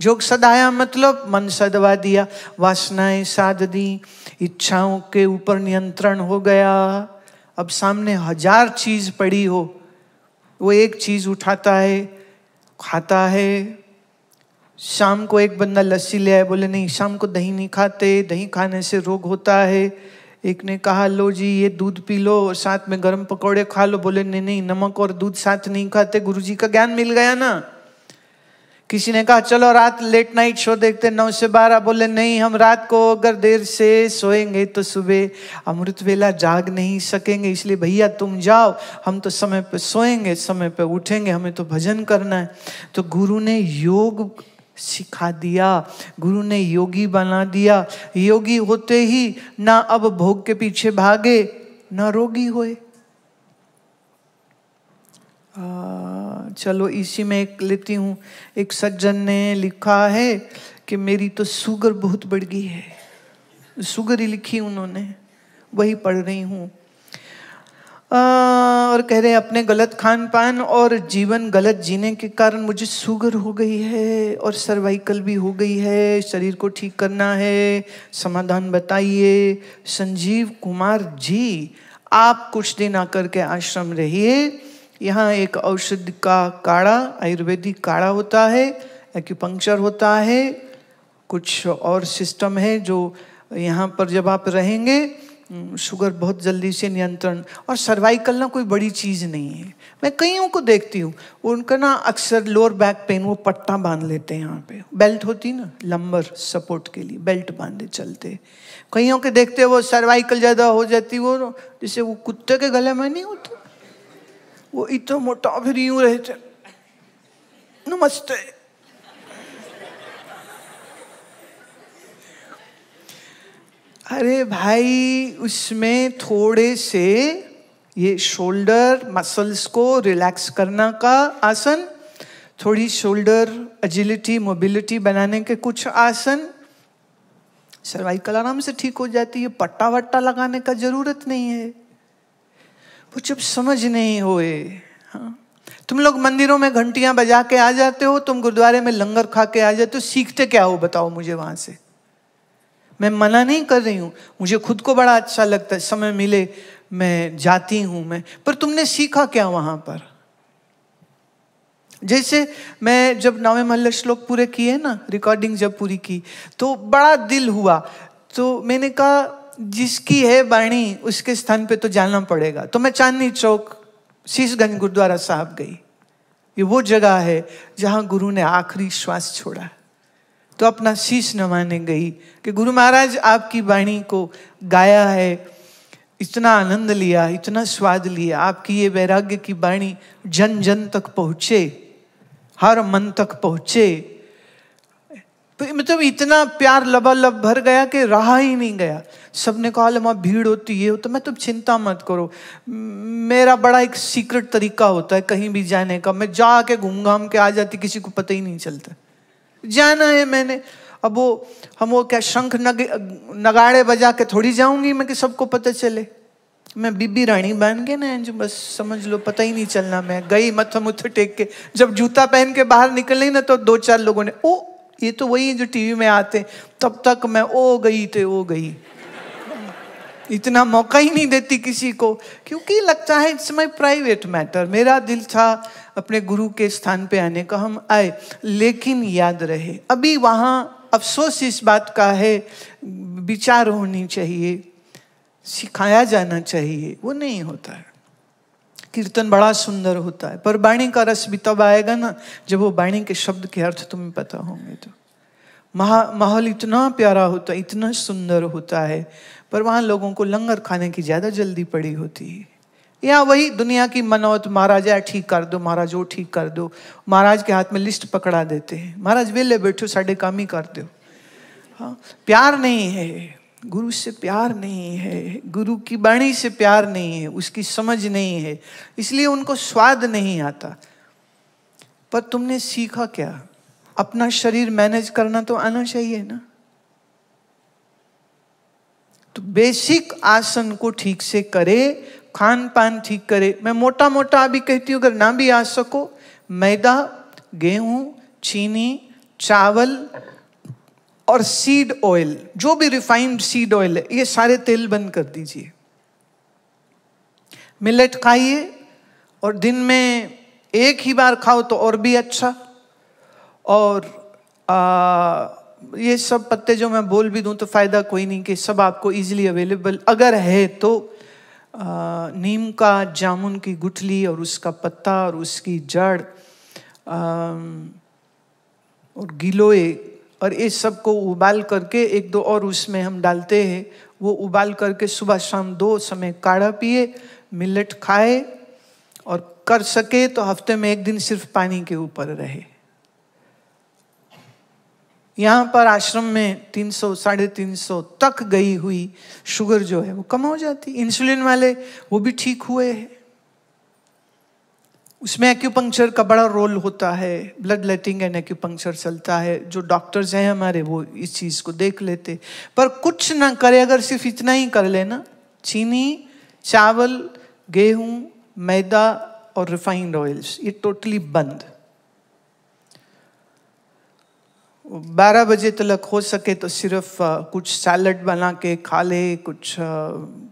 जोग सदाया मतलब मन सदवा दिया, वासनाएं साध दी, इच्छाओं के ऊपर नियंत्रण हो गया। अब सामने 1000 चीज पड़ी हो, वो एक चीज उठाता है, खाता है। शाम को एक बंदा लस्सी ले आए, बोले नहीं शाम को दही नहीं खाते, दही खाने से रोग होता है। एक ने कहा लो जी ये दूध पी लो और साथ में गर्म पकौड़े खा लो, बोले नहीं नहीं नमक और दूध साथ नहीं खाते, गुरुजी का ज्ञान मिल गया ना। किसी ने कहा चलो रात लेट नाइट शो देखते 9 से 12, बोले नहीं हम रात को अगर देर से सोएंगे तो सुबह अमृत वेला जाग नहीं सकेंगे, इसलिए भैया तुम जाओ, हम तो समय पे सोएंगे समय पे उठेंगे, हमें तो भजन करना है। तो गुरु ने योग सिखा दिया, गुरु ने योगी बना दिया। योगी होते ही ना अब भोग के पीछे भागे ना रोगी होए। चलो इसी में एक लेती हूँ। एक सज्जन ने लिखा है कि मेरी तो शुगर बहुत बढ़ गई है, शुगर ही लिखी उन्होंने, वही पढ़ रही हूँ। और कह रहे हैं अपने गलत खान पान और जीवन गलत जीने के कारण मुझे शुगर हो गई है और सर्वाइकल भी हो गई है, शरीर को ठीक करना है, समाधान बताइए। संजीव कुमार जी, आप कुछ दिन आकर के आश्रम रहिए, यहाँ एक औषधि का काढ़ा, आयुर्वेदिक काढ़ा होता है, एक्यूपंक्चर होता है, कुछ और सिस्टम है, जो यहाँ पर जब आप रहेंगे शुगर बहुत जल्दी से नियंत्रण। और सर्वाइकल ना कोई बड़ी चीज़ नहीं है, मैं कईयों को देखती हूँ उनका ना अक्सर लोअर बैक पेन, वो पट्टा बांध लेते हैं यहाँ पे, बेल्ट होती ना लंबर सपोर्ट के लिए, बेल्ट बांधे चलते। कईयों के देखते वो सर्वाइकल ज़्यादा हो जाती, वो जैसे वो कुत्ते के गले में नहीं होता, वो इतना मोटा फिर यूं रहते, नमस्ते। अरे भाई उसमें थोड़े से ये शोल्डर मसल्स को रिलैक्स करना का आसन, थोड़ी शोल्डर एजिलिटी मोबिलिटी बनाने के कुछ आसन, सर्वाइकल आराम से ठीक हो जाती है। पट्टा वट्टा लगाने का जरूरत नहीं है। वो जब समझ नहीं होए, हाँ, तुम लोग मंदिरों में घंटियां बजा के आ जाते हो, तुम गुरुद्वारे में लंगर खा के आ जाते हो, सीखते क्या हो बताओ मुझे वहां से। मैं मना नहीं कर रही हूँ, मुझे खुद को बड़ा अच्छा लगता है, समय मिले मैं जाती हूँ मैं, पर तुमने सीखा क्या वहां पर। जैसे मैं जब 9वें महल्ला श्लोक पूरे किए ना, रिकॉर्डिंग जब पूरी की तो बड़ा दिल हुआ, तो मैंने कहा जिसकी है वाणी उसके स्थान पे तो जाना पड़ेगा। तो मैं चांदनी चौक शीषगंज गुरुद्वारा साहब गई। ये वो जगह है जहाँ गुरु ने आखिरी श्वास छोड़ा। तो अपना शीश नवाने गई कि गुरु महाराज आपकी वाणी को गाया है, इतना आनंद लिया, इतना स्वाद लिया, आपकी ये वैराग्य की वाणी जन जन तक पहुँचे, हर मन तक पहुँचे। मतलब इतना प्यार लबालब भर गया कि रहा ही नहीं गया। सबने कहा वहाँ भीड़ होती है, तो मैं तुम चिंता मत करो, मेरा बड़ा एक सीक्रेट तरीका होता है कहीं भी जाने का, मैं जा के घूम घाम के आ जाती, किसी को पता ही नहीं चलता। जाना है मैंने, अब वो हम वो क्या शंख नगाड़े बजा के थोड़ी जाऊंगी मैं कि सबको पता चले। मैं बीबी रानी बन के ना, जो बस समझ लो पता ही नहीं चलना। मैं गई मत्था मुत्था टेक के, जब जूता पहन के बाहर निकली ना तो दो चार लोगों ने, ओ ये तो वही है जो टीवी में आते, तब तक मैं ओ गई तो ओ गई। इतना मौका ही नहीं देती किसी को, क्योंकि लगता है इट्स माई प्राइवेट मैटर। मेरा दिल था अपने गुरु के स्थान पे आने का, हम आए। लेकिन याद रहे अभी वहाँ अफसोस इस बात का है, विचार होनी चाहिए, सिखाया जाना चाहिए, वो नहीं होता है। कीर्तन बड़ा सुंदर होता है, पर वाणी का रस भी तब आएगा ना जब वो वाणी के शब्द के अर्थ तुम्हें पता होंगे। तो माहौल इतना प्यारा होता है, इतना सुंदर होता है, पर वहाँ लोगों को लंगर खाने की ज़्यादा जल्दी पड़ी होती है। या वही दुनिया की मनौत, महाराज या ठीक कर दो, महाराज वो ठीक कर दो, महाराज के हाथ में लिस्ट पकड़ा देते हैं, महाराज वेले बैठो साढ़े काम ही कर दो। हाँ, प्यार नहीं है, गुरु से प्यार नहीं है, गुरु की वाणी से प्यार नहीं है, उसकी समझ नहीं है, इसलिए उनको स्वाद नहीं आता। पर तुमने सीखा क्या? अपना शरीर मैनेज करना तो आना चाहिए ना। तो बेसिक आसन को ठीक से करे, खान पान ठीक करे। मैं मोटा मोटा अभी कहती हूँ, अगर ना भी आ सको मैदा, गेहूं, चीनी, चावल और सीड ऑयल, जो भी रिफाइंड सीड ऑयल है, ये सारे तेल बंद कर दीजिए। मिलेट खाइए, और दिन में एक ही बार खाओ तो और भी अच्छा। और ये सब पत्ते जो मैं बोल भी दूं तो फायदा कोई नहीं, कि सब आपको इजीली अवेलेबल अगर है तो नीम का, जामुन की गुठली और उसका पत्ता और उसकी जड़ और गिलोय, और ये सब को उबाल करके एक दो और उसमें हम डालते हैं, वो उबाल करके सुबह शाम दो समय काढ़ा पिए, मिलेट खाए, और कर सके तो हफ्ते में एक दिन सिर्फ पानी के ऊपर रहे। यहाँ पर आश्रम में 300 350 तक गई हुई शुगर जो है वो कम हो जाती। इंसुलिन वाले वो भी ठीक हुए हैं। उसमें एक्यूपंक्चर का बड़ा रोल होता है, ब्लड लेटिंग एंड एक्यूपंक्चर चलता है। जो डॉक्टर्स हैं हमारे वो इस चीज़ को देख लेते। पर कुछ ना करे, अगर सिर्फ इतना ही कर लेना, चीनी, चावल, गेहूं, मैदा और रिफाइंड ऑयल्स, ये टोटली बंद। 12 बजे तक हो सके तो सिर्फ कुछ सैलड बना के खा ले, कुछ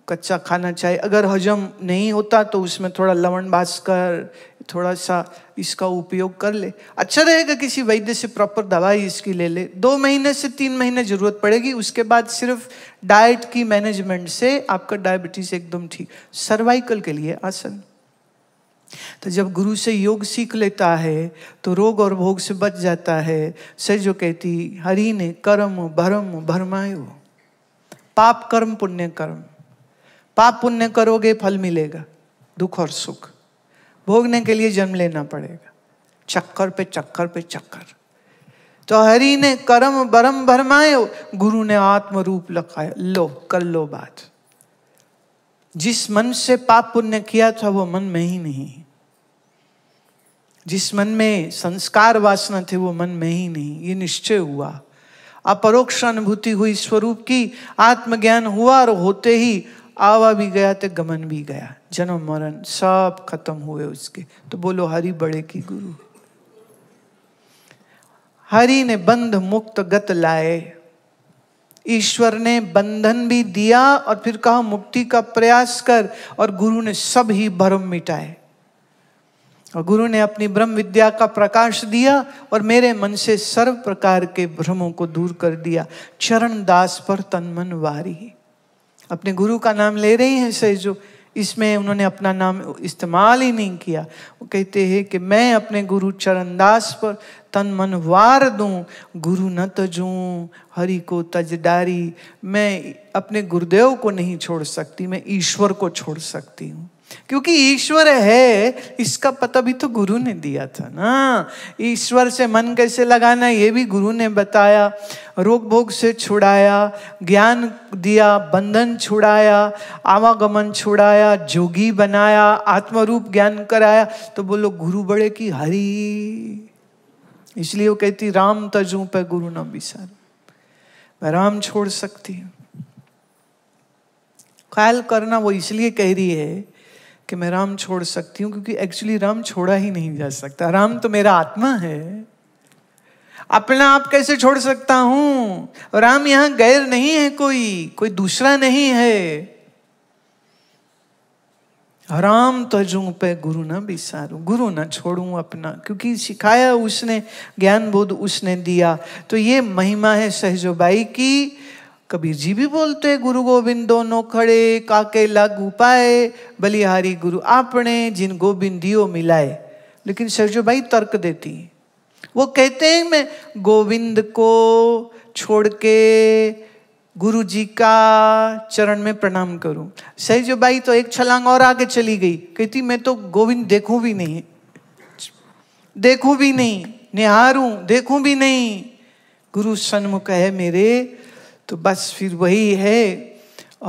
कच्चा खाना चाहिए। अगर हजम नहीं होता तो उसमें थोड़ा लवण भास्कर, थोड़ा सा इसका उपयोग कर ले। अच्छा रहेगा किसी वैद्य से प्रॉपर दवाई इसकी ले ले। 2 महीने से 3 महीने ज़रूरत पड़ेगी, उसके बाद सिर्फ डाइट की मैनेजमेंट से आपका डायबिटीज़ एकदम ठीक। सर्वाइकल के लिए आसन, तो जब गुरु से योग सीख लेता है तो रोग और भोग से बच जाता है। सहजो कहती, हरि ने कर्म भरम भरमायो, पाप कर्म पुण्य कर्म। पाप पुण्य करोगे फल मिलेगा, दुख और सुख भोगने के लिए जन्म लेना पड़ेगा, चक्कर पे चक्कर पे चक्कर। तो हरि ने करम बरम भरमायो, गुरु ने आत्म रूप लखायो। लो कर लो बात। जिस मन से पाप पुण्य किया था वो मन में ही नहीं है, जिस मन में संस्कार वासना थे वो मन में ही नहीं। ये निश्चय हुआ, अपरोक्ष अनुभूति हुई स्वरूप की, आत्मज्ञान हुआ और होते ही आवा भी गया तो गमन भी गया, जन्म मरण सब खत्म हुए उसके। तो बोलो हरि बड़े की गुरु। हरि ने बंध मुक्त गत लाए, ईश्वर ने बंधन भी दिया और फिर कहा मुक्ति का प्रयास कर, और गुरु ने सब ही भ्रम मिटाए। और गुरु ने अपनी ब्रह्म विद्या का प्रकाश दिया और मेरे मन से सर्व प्रकार के भ्रमों को दूर कर दिया। चरणदास पर तन मन वारी। अपने गुरु का नाम ले रही हैं सहजो, इसमें उन्होंने अपना नाम इस्तेमाल ही नहीं किया। वो कहते हैं कि मैं अपने गुरु चरणदास पर तन मन वार दूं, गुरु न तजूं हरि को तज डारी। मैं अपने गुरुदेव को नहीं छोड़ सकती, मैं ईश्वर को छोड़ सकती हूँ, क्योंकि ईश्वर है इसका पता भी तो गुरु ने दिया था ना। ईश्वर से मन कैसे लगाना ये भी गुरु ने बताया। रोग भोग से छुड़ाया, ज्ञान दिया, बंधन छुड़ाया, आवागमन छुड़ाया, जोगी बनाया, आत्मरूप ज्ञान कराया। तो बोलो गुरु बड़े की हरि। इसलिए वो कहती राम तजू पे गुरु न बिसार। मैं राम छोड़ सकती हूँ। ख्याल करना वो इसलिए कह रही है कि मैं राम छोड़ सकती हूँ क्योंकि एक्चुअली राम छोड़ा ही नहीं जा सकता। राम तो मेरा आत्मा है, अपना आप कैसे छोड़ सकता हूँ। राम यहाँ गैर नहीं है, कोई दूसरा नहीं है। राम तजू पे गुरु ना बिसारू, गुरु ना छोड़ूं अपना, क्योंकि सिखाया उसने, ज्ञान बोध उसने दिया। तो ये महिमा है सहजोबाई की। कबीर जी भी बोलते हैं गुरु गोविंद दोनों खड़े, काके लागू पाए, बलिहारी गुरु आपने, जिन गोविंदियों मिलाए। लेकिन सहजोबाई तर्क देती है। वो कहते हैं मैं गोविंद को छोड़ के गुरु जी का चरण में प्रणाम करूं। सहजोबाई तो एक छलांग और आगे चली गई, कहती मैं तो गोविंद देखूं भी नहीं, देखूं भी नहीं, निहारूं देखूं भी नहीं, गुरु सन्मुख है मेरे। तो बस फिर वही है।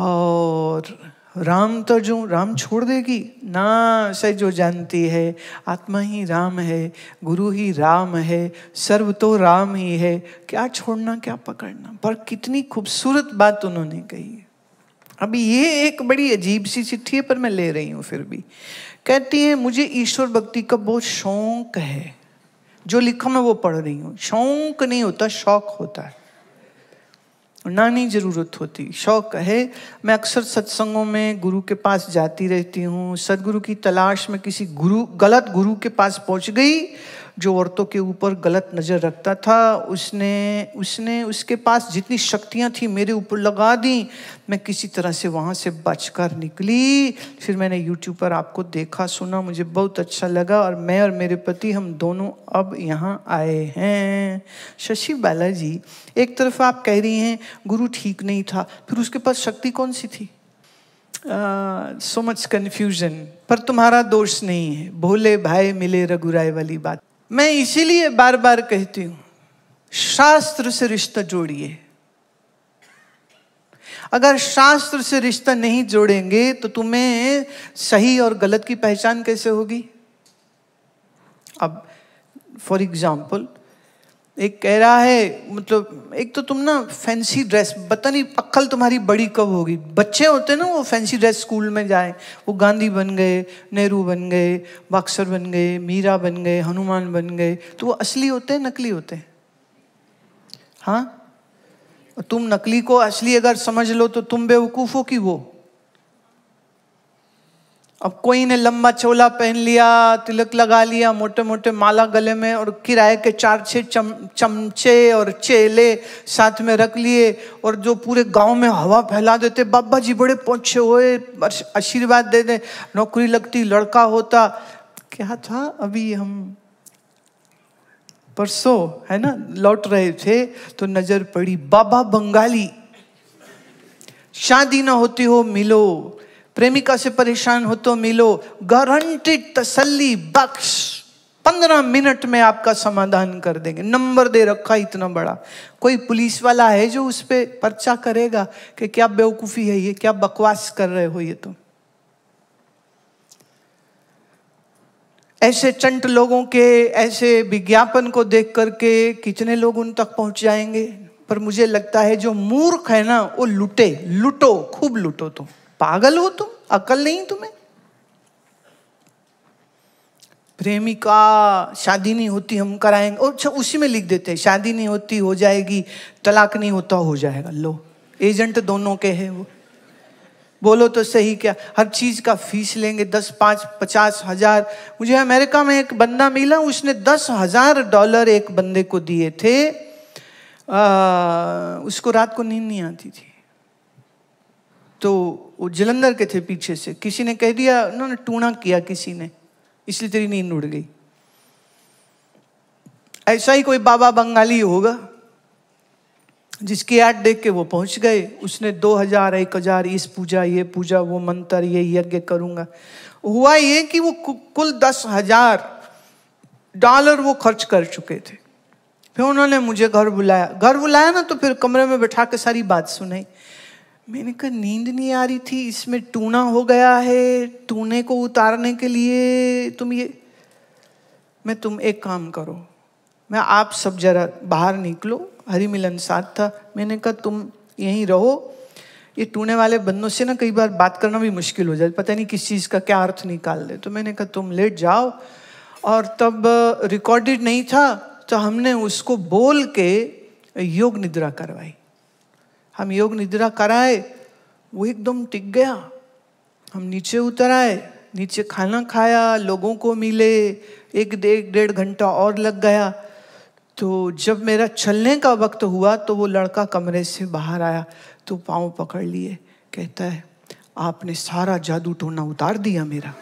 और राम तो जो राम छोड़ देगी ना, सहजो जानती है आत्मा ही राम है, गुरु ही राम है, सर्व तो राम ही है, क्या छोड़ना क्या पकड़ना। पर कितनी खूबसूरत बात उन्होंने कही है। अभी ये एक बड़ी अजीब सी चिट्ठी है पर मैं ले रही हूँ फिर भी। कहती है मुझे ईश्वर भक्ति का बहुत शौक है, जो लिखा मैं वो पढ़ रही हूँ। शौक नहीं होता, शौक होता है, नानी जरूरत होती, शौक है। मैं अक्सर सत्संगों में गुरु के पास जाती रहती हूँ। सदगुरु की तलाश में किसी गुरु, गलत गुरु के पास पहुँच गई, जो औरतों के ऊपर गलत नज़र रखता था। उसने उसके पास जितनी शक्तियाँ थी मेरे ऊपर लगा दी। मैं किसी तरह से वहाँ से बचकर निकली। फिर मैंने यूट्यूब पर आपको देखा सुना, मुझे बहुत अच्छा लगा, और मैं और मेरे पति हम दोनों अब यहाँ आए हैं। शशि बाला जी, एक तरफ आप कह रही हैं गुरु ठीक नहीं था, फिर उसके पास शक्ति कौन सी थी। So much confusion. पर तुम्हारा दोष नहीं है, भोले भाई मिले रघुराय वाली बात। मैं इसीलिए बार बार कहती हूं शास्त्र से रिश्ता जोड़िए। अगर शास्त्र से रिश्ता नहीं जोड़ेंगे तो तुम्हें सही और गलत की पहचान कैसे होगी। अब फॉर एग्जाम्पल एक कह रहा है, मतलब एक तो तुम ना फैंसी ड्रेस, पता नहीं अक्ल तुम्हारी बड़ी कब होगी। बच्चे होते ना वो फैंसी ड्रेस स्कूल में जाए, वो गांधी बन गए, नेहरू बन गए, बक्सर बन गए, मीरा बन गए, हनुमान बन गए। तो वो असली होते हैं नकली होते हैं। हाँ, तुम नकली को असली अगर समझ लो तो तुम बेवकूफ हो कि वो। अब कोई ने लंबा चोला पहन लिया, तिलक लगा लिया, मोटे मोटे माला गले में, और किराए के 4-6 चमचे और चेले साथ में रख लिए, और जो पूरे गांव में हवा फैला देते, बाबा जी बड़े पहुंचे हुए, आशीर्वाद दे दे, नौकरी लगती, लड़का होता। क्या था, अभी हम परसों है ना लौट रहे थे तो नजर पड़ी, बाबा बंगाली, शादी ना होती हो मिलो, प्रेमिका से परेशान हो तो मिलो, गारंटी तसल्ली बख्श। 15 मिनट में आपका समाधान कर देंगे। नंबर दे रखा इतना बड़ा, कोई पुलिस वाला है जो उस पर पर्चा करेगा कि क्या बेवकूफ़ी है ये, क्या बकवास कर रहे हो ये तुम। ऐसे चंट लोगों के ऐसे विज्ञापन को देख करके कितने लोग उन तक पहुंच जाएंगे। पर मुझे लगता है जो मूर्ख है ना वो लुटे, लुटो, खूब लुटो। तुम पागल हो, तुम अकल नहीं तुम्हें। प्रेमिका शादी नहीं होती हम कराएंगे, और उसी में लिख देते हैं शादी नहीं होती हो जाएगी, तलाक नहीं होता हो जाएगा। लो एजेंट दोनों के हैं वो। बोलो तो सही क्या, हर चीज का फीस लेंगे 10, 5, 50,000। मुझे अमेरिका में एक बंदा मिला, उसने $10,000 एक बंदे को दिए थे। उसको रात को नींद नहीं आती थी, तो वो जलंधर के थे। पीछे से किसी ने कह दिया, उन्होंने टूणा किया किसी ने, इसलिए तेरी नींद उड़ गई। ऐसा ही कोई बाबा बंगाली होगा जिसकी ऐड देख के वो पहुंच गए। उसने 2000, 1000 इस पूजा, ये पूजा, वो मंत्र, ये यज्ञ करूंगा। हुआ ये कि वो कुल $10,000 वो खर्च कर चुके थे। फिर उन्होंने मुझे घर बुलाया, ना तो फिर कमरे में बैठा के सारी बात सुनाई। मैंने कहा नींद नहीं आ रही थी, इसमें टूना हो गया है, टूने को उतारने के लिए तुम ये। मैं तुम एक काम करो, मैं आप सब जरा बाहर निकलो, हरी मिलन साथ था। मैंने कहा तुम यहीं रहो, ये टूने वाले बंदों से ना कई बार बात करना भी मुश्किल हो जाए, पता नहीं किस चीज़ का क्या अर्थ निकाल दे। तो मैंने कहा तुम लेट जाओ। और तब रिकॉर्डेड नहीं था, तो हमने उसको बोल के योग निद्रा करवाई। हम योग निद्रा कराए, वो एकदम टिक गया। हम नीचे उतर आए, नीचे खाना खाया, लोगों को मिले, एक 1.5 घंटा और लग गया। तो जब मेरा चलने का वक्त हुआ तो वो लड़का कमरे से बाहर आया, तो पाँव पकड़ लिए, कहता है आपने सारा जादू टोना उतार दिया मेरा।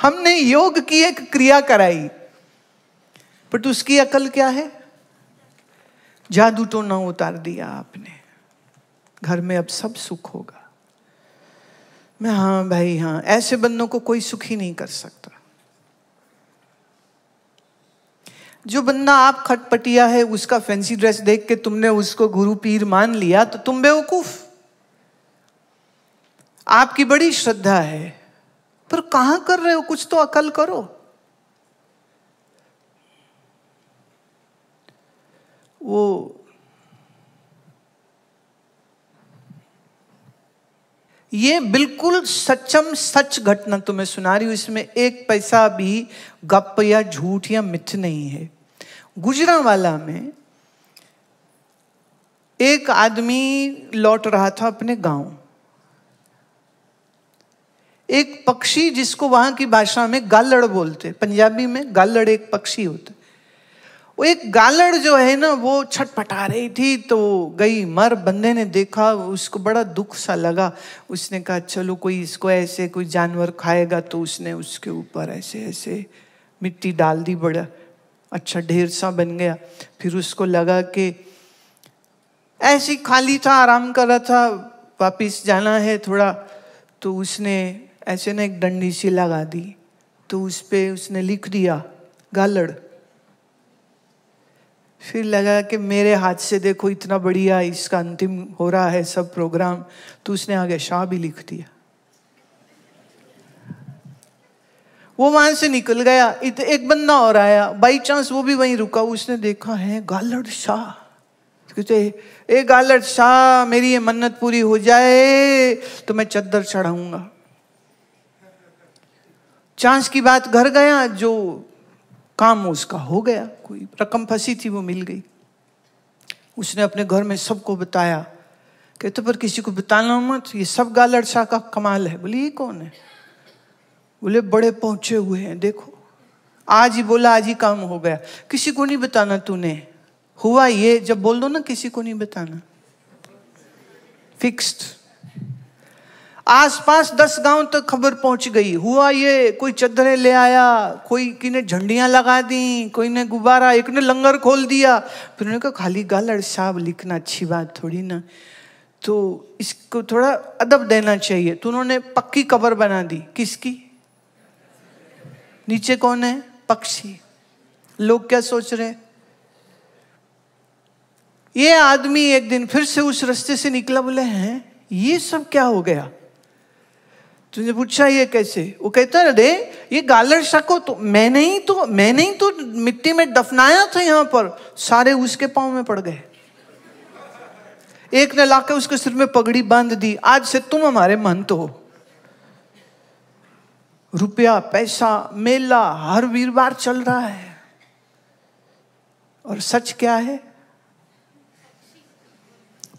हमने योग की एक क्रिया कराई, बट उसकी अकल क्या है, जादू टोना उतार दिया आपने, घर में अब सब सुख होगा। मैं हाँ भाई हाँ, ऐसे बंदों को कोई सुखी नहीं कर सकता। जो बंदा आप खटपटिया है, उसका फैंसी ड्रेस देख के तुमने उसको गुरु पीर मान लिया, तो तुम बेवकूफ। आपकी बड़ी श्रद्धा है, पर कहाँ कर रहे हो, कुछ तो अकल करो। वो ये बिल्कुल सच्चम सच घटना तुम्हें सुना रही हूं, इसमें एक पैसा भी गप या झूठ या मिथ नहीं है। गुजरावाला में एक आदमी लौट रहा था अपने गांव। एक पक्षी, जिसको वहां की भाषा में गालड़ बोलते, पंजाबी में गालड़ एक पक्षी होता। वो एक गालड़ जो है ना, वो छटपटा रही थी, तो गई मर। बंदे ने देखा, उसको बड़ा दुख सा लगा। उसने कहा चलो कोई इसको ऐसे कोई जानवर खाएगा, तो उसने उसके ऊपर ऐसे ऐसे मिट्टी डाल दी, बड़ा अच्छा ढेर सा बन गया। फिर उसको लगा कि ऐसी खाली था, आराम कर रहा था, वापिस जाना है थोड़ा, तो उसने ऐसे ना एक डंडी सी लगा दी, तो उस पर उसने लिख दिया गालड़। फिर लगा कि मेरे हाथ से देखो इतना बढ़िया इसका अंतिम हो रहा है सब प्रोग्राम, तो उसने आगे शाह भी लिख दिया। वो वहां से निकल गया। एक बंदा और आया, बाई चांस वो भी वहीं रुका। उसने देखा है गालड़ शाह, कहते गालड़ शाह मेरी ये मन्नत पूरी हो जाए तो मैं चद्दर चढ़ाऊंगा। चांस की बात घर गया, जो काम उसका हो गया, कोई रकम फंसी थी वो मिल गई। उसने अपने घर में सबको बताया, कहते पर किसी को बताना मत, ये सब गालड़ शाह का कमाल है। बोले ये कौन है? बोले बड़े पहुंचे हुए हैं, देखो आज ही बोला, आज ही काम हो गया, किसी को नहीं बताना। तूने हुआ ये, जब बोल दो ना किसी को नहीं बताना, फिक्स्ड। आसपास 10 गांव तक खबर पहुंच गई। हुआ ये कोई चद्दरें ले आया, कोई किने झंडियां लगा दी, कोई ने गुब्बारा, एक ने लंगर खोल दिया। फिर उन्होंने कहा खाली गालड़ साहब लिखना अच्छी बात थोड़ी ना। तो इसको थोड़ा अदब देना चाहिए। तो उन्होंने पक्की कब्र बना दी। किसकी? नीचे कौन है? पक्षी। लोग क्या सोच रहे? ये आदमी एक दिन फिर से उस रास्ते से निकला, बोले हैं ये सब क्या हो गया? तुझे पूछा ये कैसे? वो कहता है अरे ये गालर सको तो मैंने ही तो मिट्टी में दफनाया था यहाँ पर। सारे उसके पाँव में पड़ गए। एक ने लाकर उसके सिर में पगड़ी बांध दी, आज से तुम हमारे महंत हो। रुपया पैसा मेला हर वीरवार चल रहा है। और सच क्या है?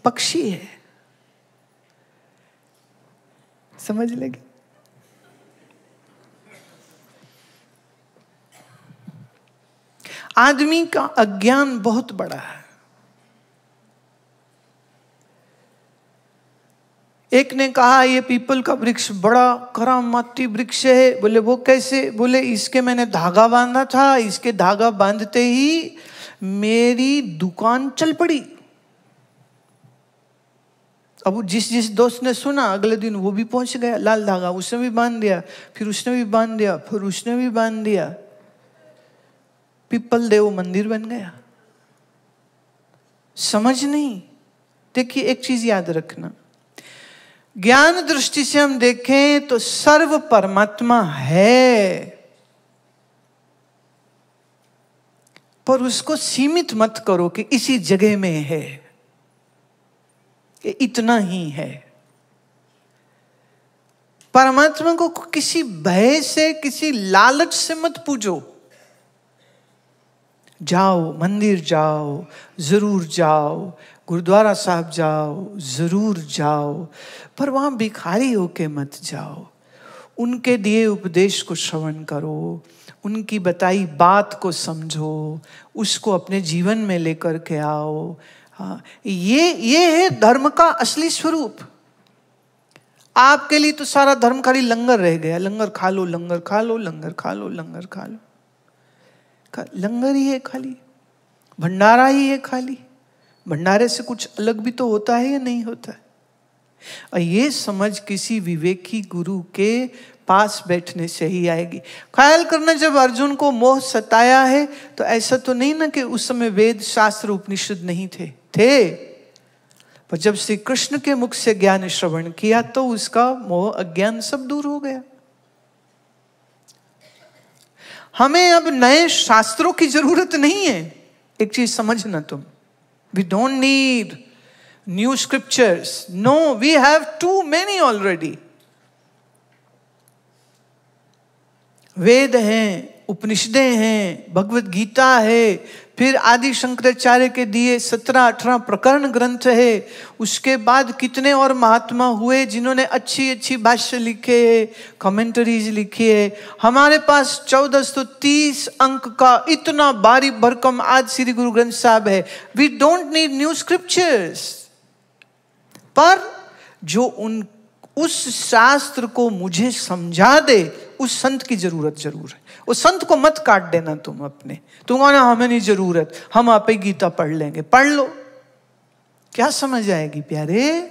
पक्षी है। समझ लगे? आदमी का अज्ञान बहुत बड़ा है। एक ने कहा ये पीपल का वृक्ष बड़ा करामाती वृक्ष है। बोले वो कैसे? बोले इसके मैंने धागा बांधा था, इसके धागा बांधते ही मेरी दुकान चल पड़ी। अब जिस दोस्त ने सुना अगले दिन वो भी पहुंच गया, लाल धागा उसने भी बांध दिया, फिर उसने भी बांध दिया, फिर उसने भी बांध दिया। पीपल देव मंदिर बन गया। समझ नहीं। देखिए एक चीज याद रखना, ज्ञान दृष्टि से हम देखें तो सर्व परमात्मा है, पर उसको सीमित मत करो कि इसी जगह में है, कि इतना ही है। परमात्मा को किसी भय से, किसी लालच से मत पूजो। जाओ मंदिर जाओ, जरूर जाओ, गुरुद्वारा साहब जाओ, जरूर जाओ, पर वहां भिखारी होके मत जाओ। उनके दिए उपदेश को श्रवण करो, उनकी बताई बात को समझो, उसको अपने जीवन में लेकर के आओ। हाँ, ये है धर्म का असली स्वरूप। आपके लिए तो सारा धर्म खाली लंगर रह गया। लंगर खा लो, लंगर खा लो, लंगर खा लो, लंगर खा लो, लंगर ही है खाली, भंडारा ही है खाली। भंडारे से कुछ अलग भी तो होता है या नहीं होता है? और ये समझ किसी विवेकी गुरु के पास बैठने से ही आएगी। ख्याल करना, जब अर्जुन को मोह सताया है तो ऐसा तो नहीं ना कि उस समय वेद शास्त्र उपनिषद नहीं थे। पर जब श्री कृष्ण के मुख से ज्ञान श्रवण किया तो उसका मोह अज्ञान सब दूर हो गया। हमें अब नए शास्त्रों की जरूरत नहीं है। एक चीज समझना तुम, we don't need new scriptures. No, we have too many already. वेद हैं, उपनिषदें हैं, भगवद्गीता है, फिर आदि शंकराचार्य के दिए 17-18 प्रकरण ग्रंथ है। उसके बाद कितने और महात्मा हुए जिन्होंने अच्छी अच्छी भाष्य लिखे है, कमेंटरीज लिखी है। हमारे पास 1430 अंक का इतना भारी भरकम आज श्री गुरु ग्रंथ साहब है। We don't need new scriptures. पर जो उस शास्त्र को मुझे समझा दे, उस संत की जरूरत जरूर है। उस संत को मत काट देना तुम अपने। तुम कहना हमें नहीं जरूरत, हम आप ही गीता पढ़ लेंगे। पढ़ लो, क्या समझ आएगी प्यारे?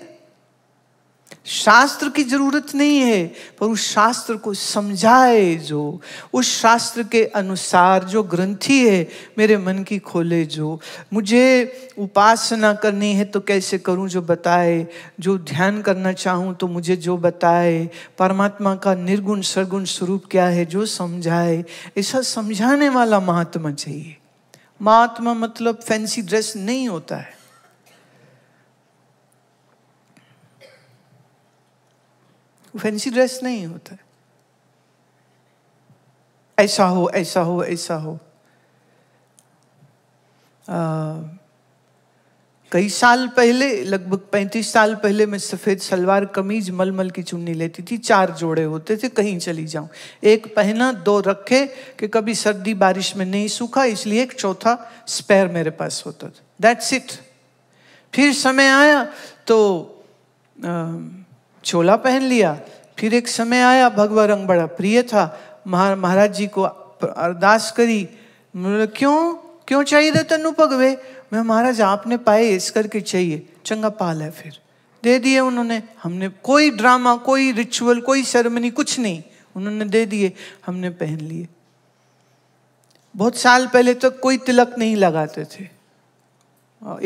शास्त्र की जरूरत नहीं है, पर उस शास्त्र को समझाए जो, उस शास्त्र के अनुसार जो ग्रंथी है मेरे मन की खोले, जो मुझे उपासना करनी है तो कैसे करूं जो बताए, जो ध्यान करना चाहूं तो मुझे जो बताए, परमात्मा का निर्गुण सर्गुण स्वरूप क्या है जो समझाए। ऐसा समझाने वाला महात्मा चाहिए। महात्मा मतलब फैंसी ड्रेस नहीं होता है। फैंसी ड्रेस नहीं होता है। ऐसा हो, ऐसा हो, ऐसा हो। कई साल पहले, लगभग 35 साल पहले, मैं सफेद सलवार कमीज मलमल की चुन्नी लेती थी। 4 जोड़े होते थे, कहीं चली जाऊं। एक पहना, 2 रखे कि कभी सर्दी बारिश में नहीं सूखा, इसलिए एक चौथा स्पेयर मेरे पास होता था। That's it. फिर समय आया तो चोला पहन लिया। फिर एक समय आया, भगवा रंग बड़ा प्रिय था, महाराज जी को अरदास करी। क्यों क्यों चाहिए तेन पगवे? मैं महाराज आपने पाए इस करके चाहिए। चंगा पाल है। फिर दे दिए उन्होंने, हमने कोई ड्रामा, कोई रिचुअल, कोई सेरेमनी, कुछ नहीं, उन्होंने दे दिए, हमने पहन लिए। बहुत साल पहले तक तो कोई तिलक नहीं लगाते थे,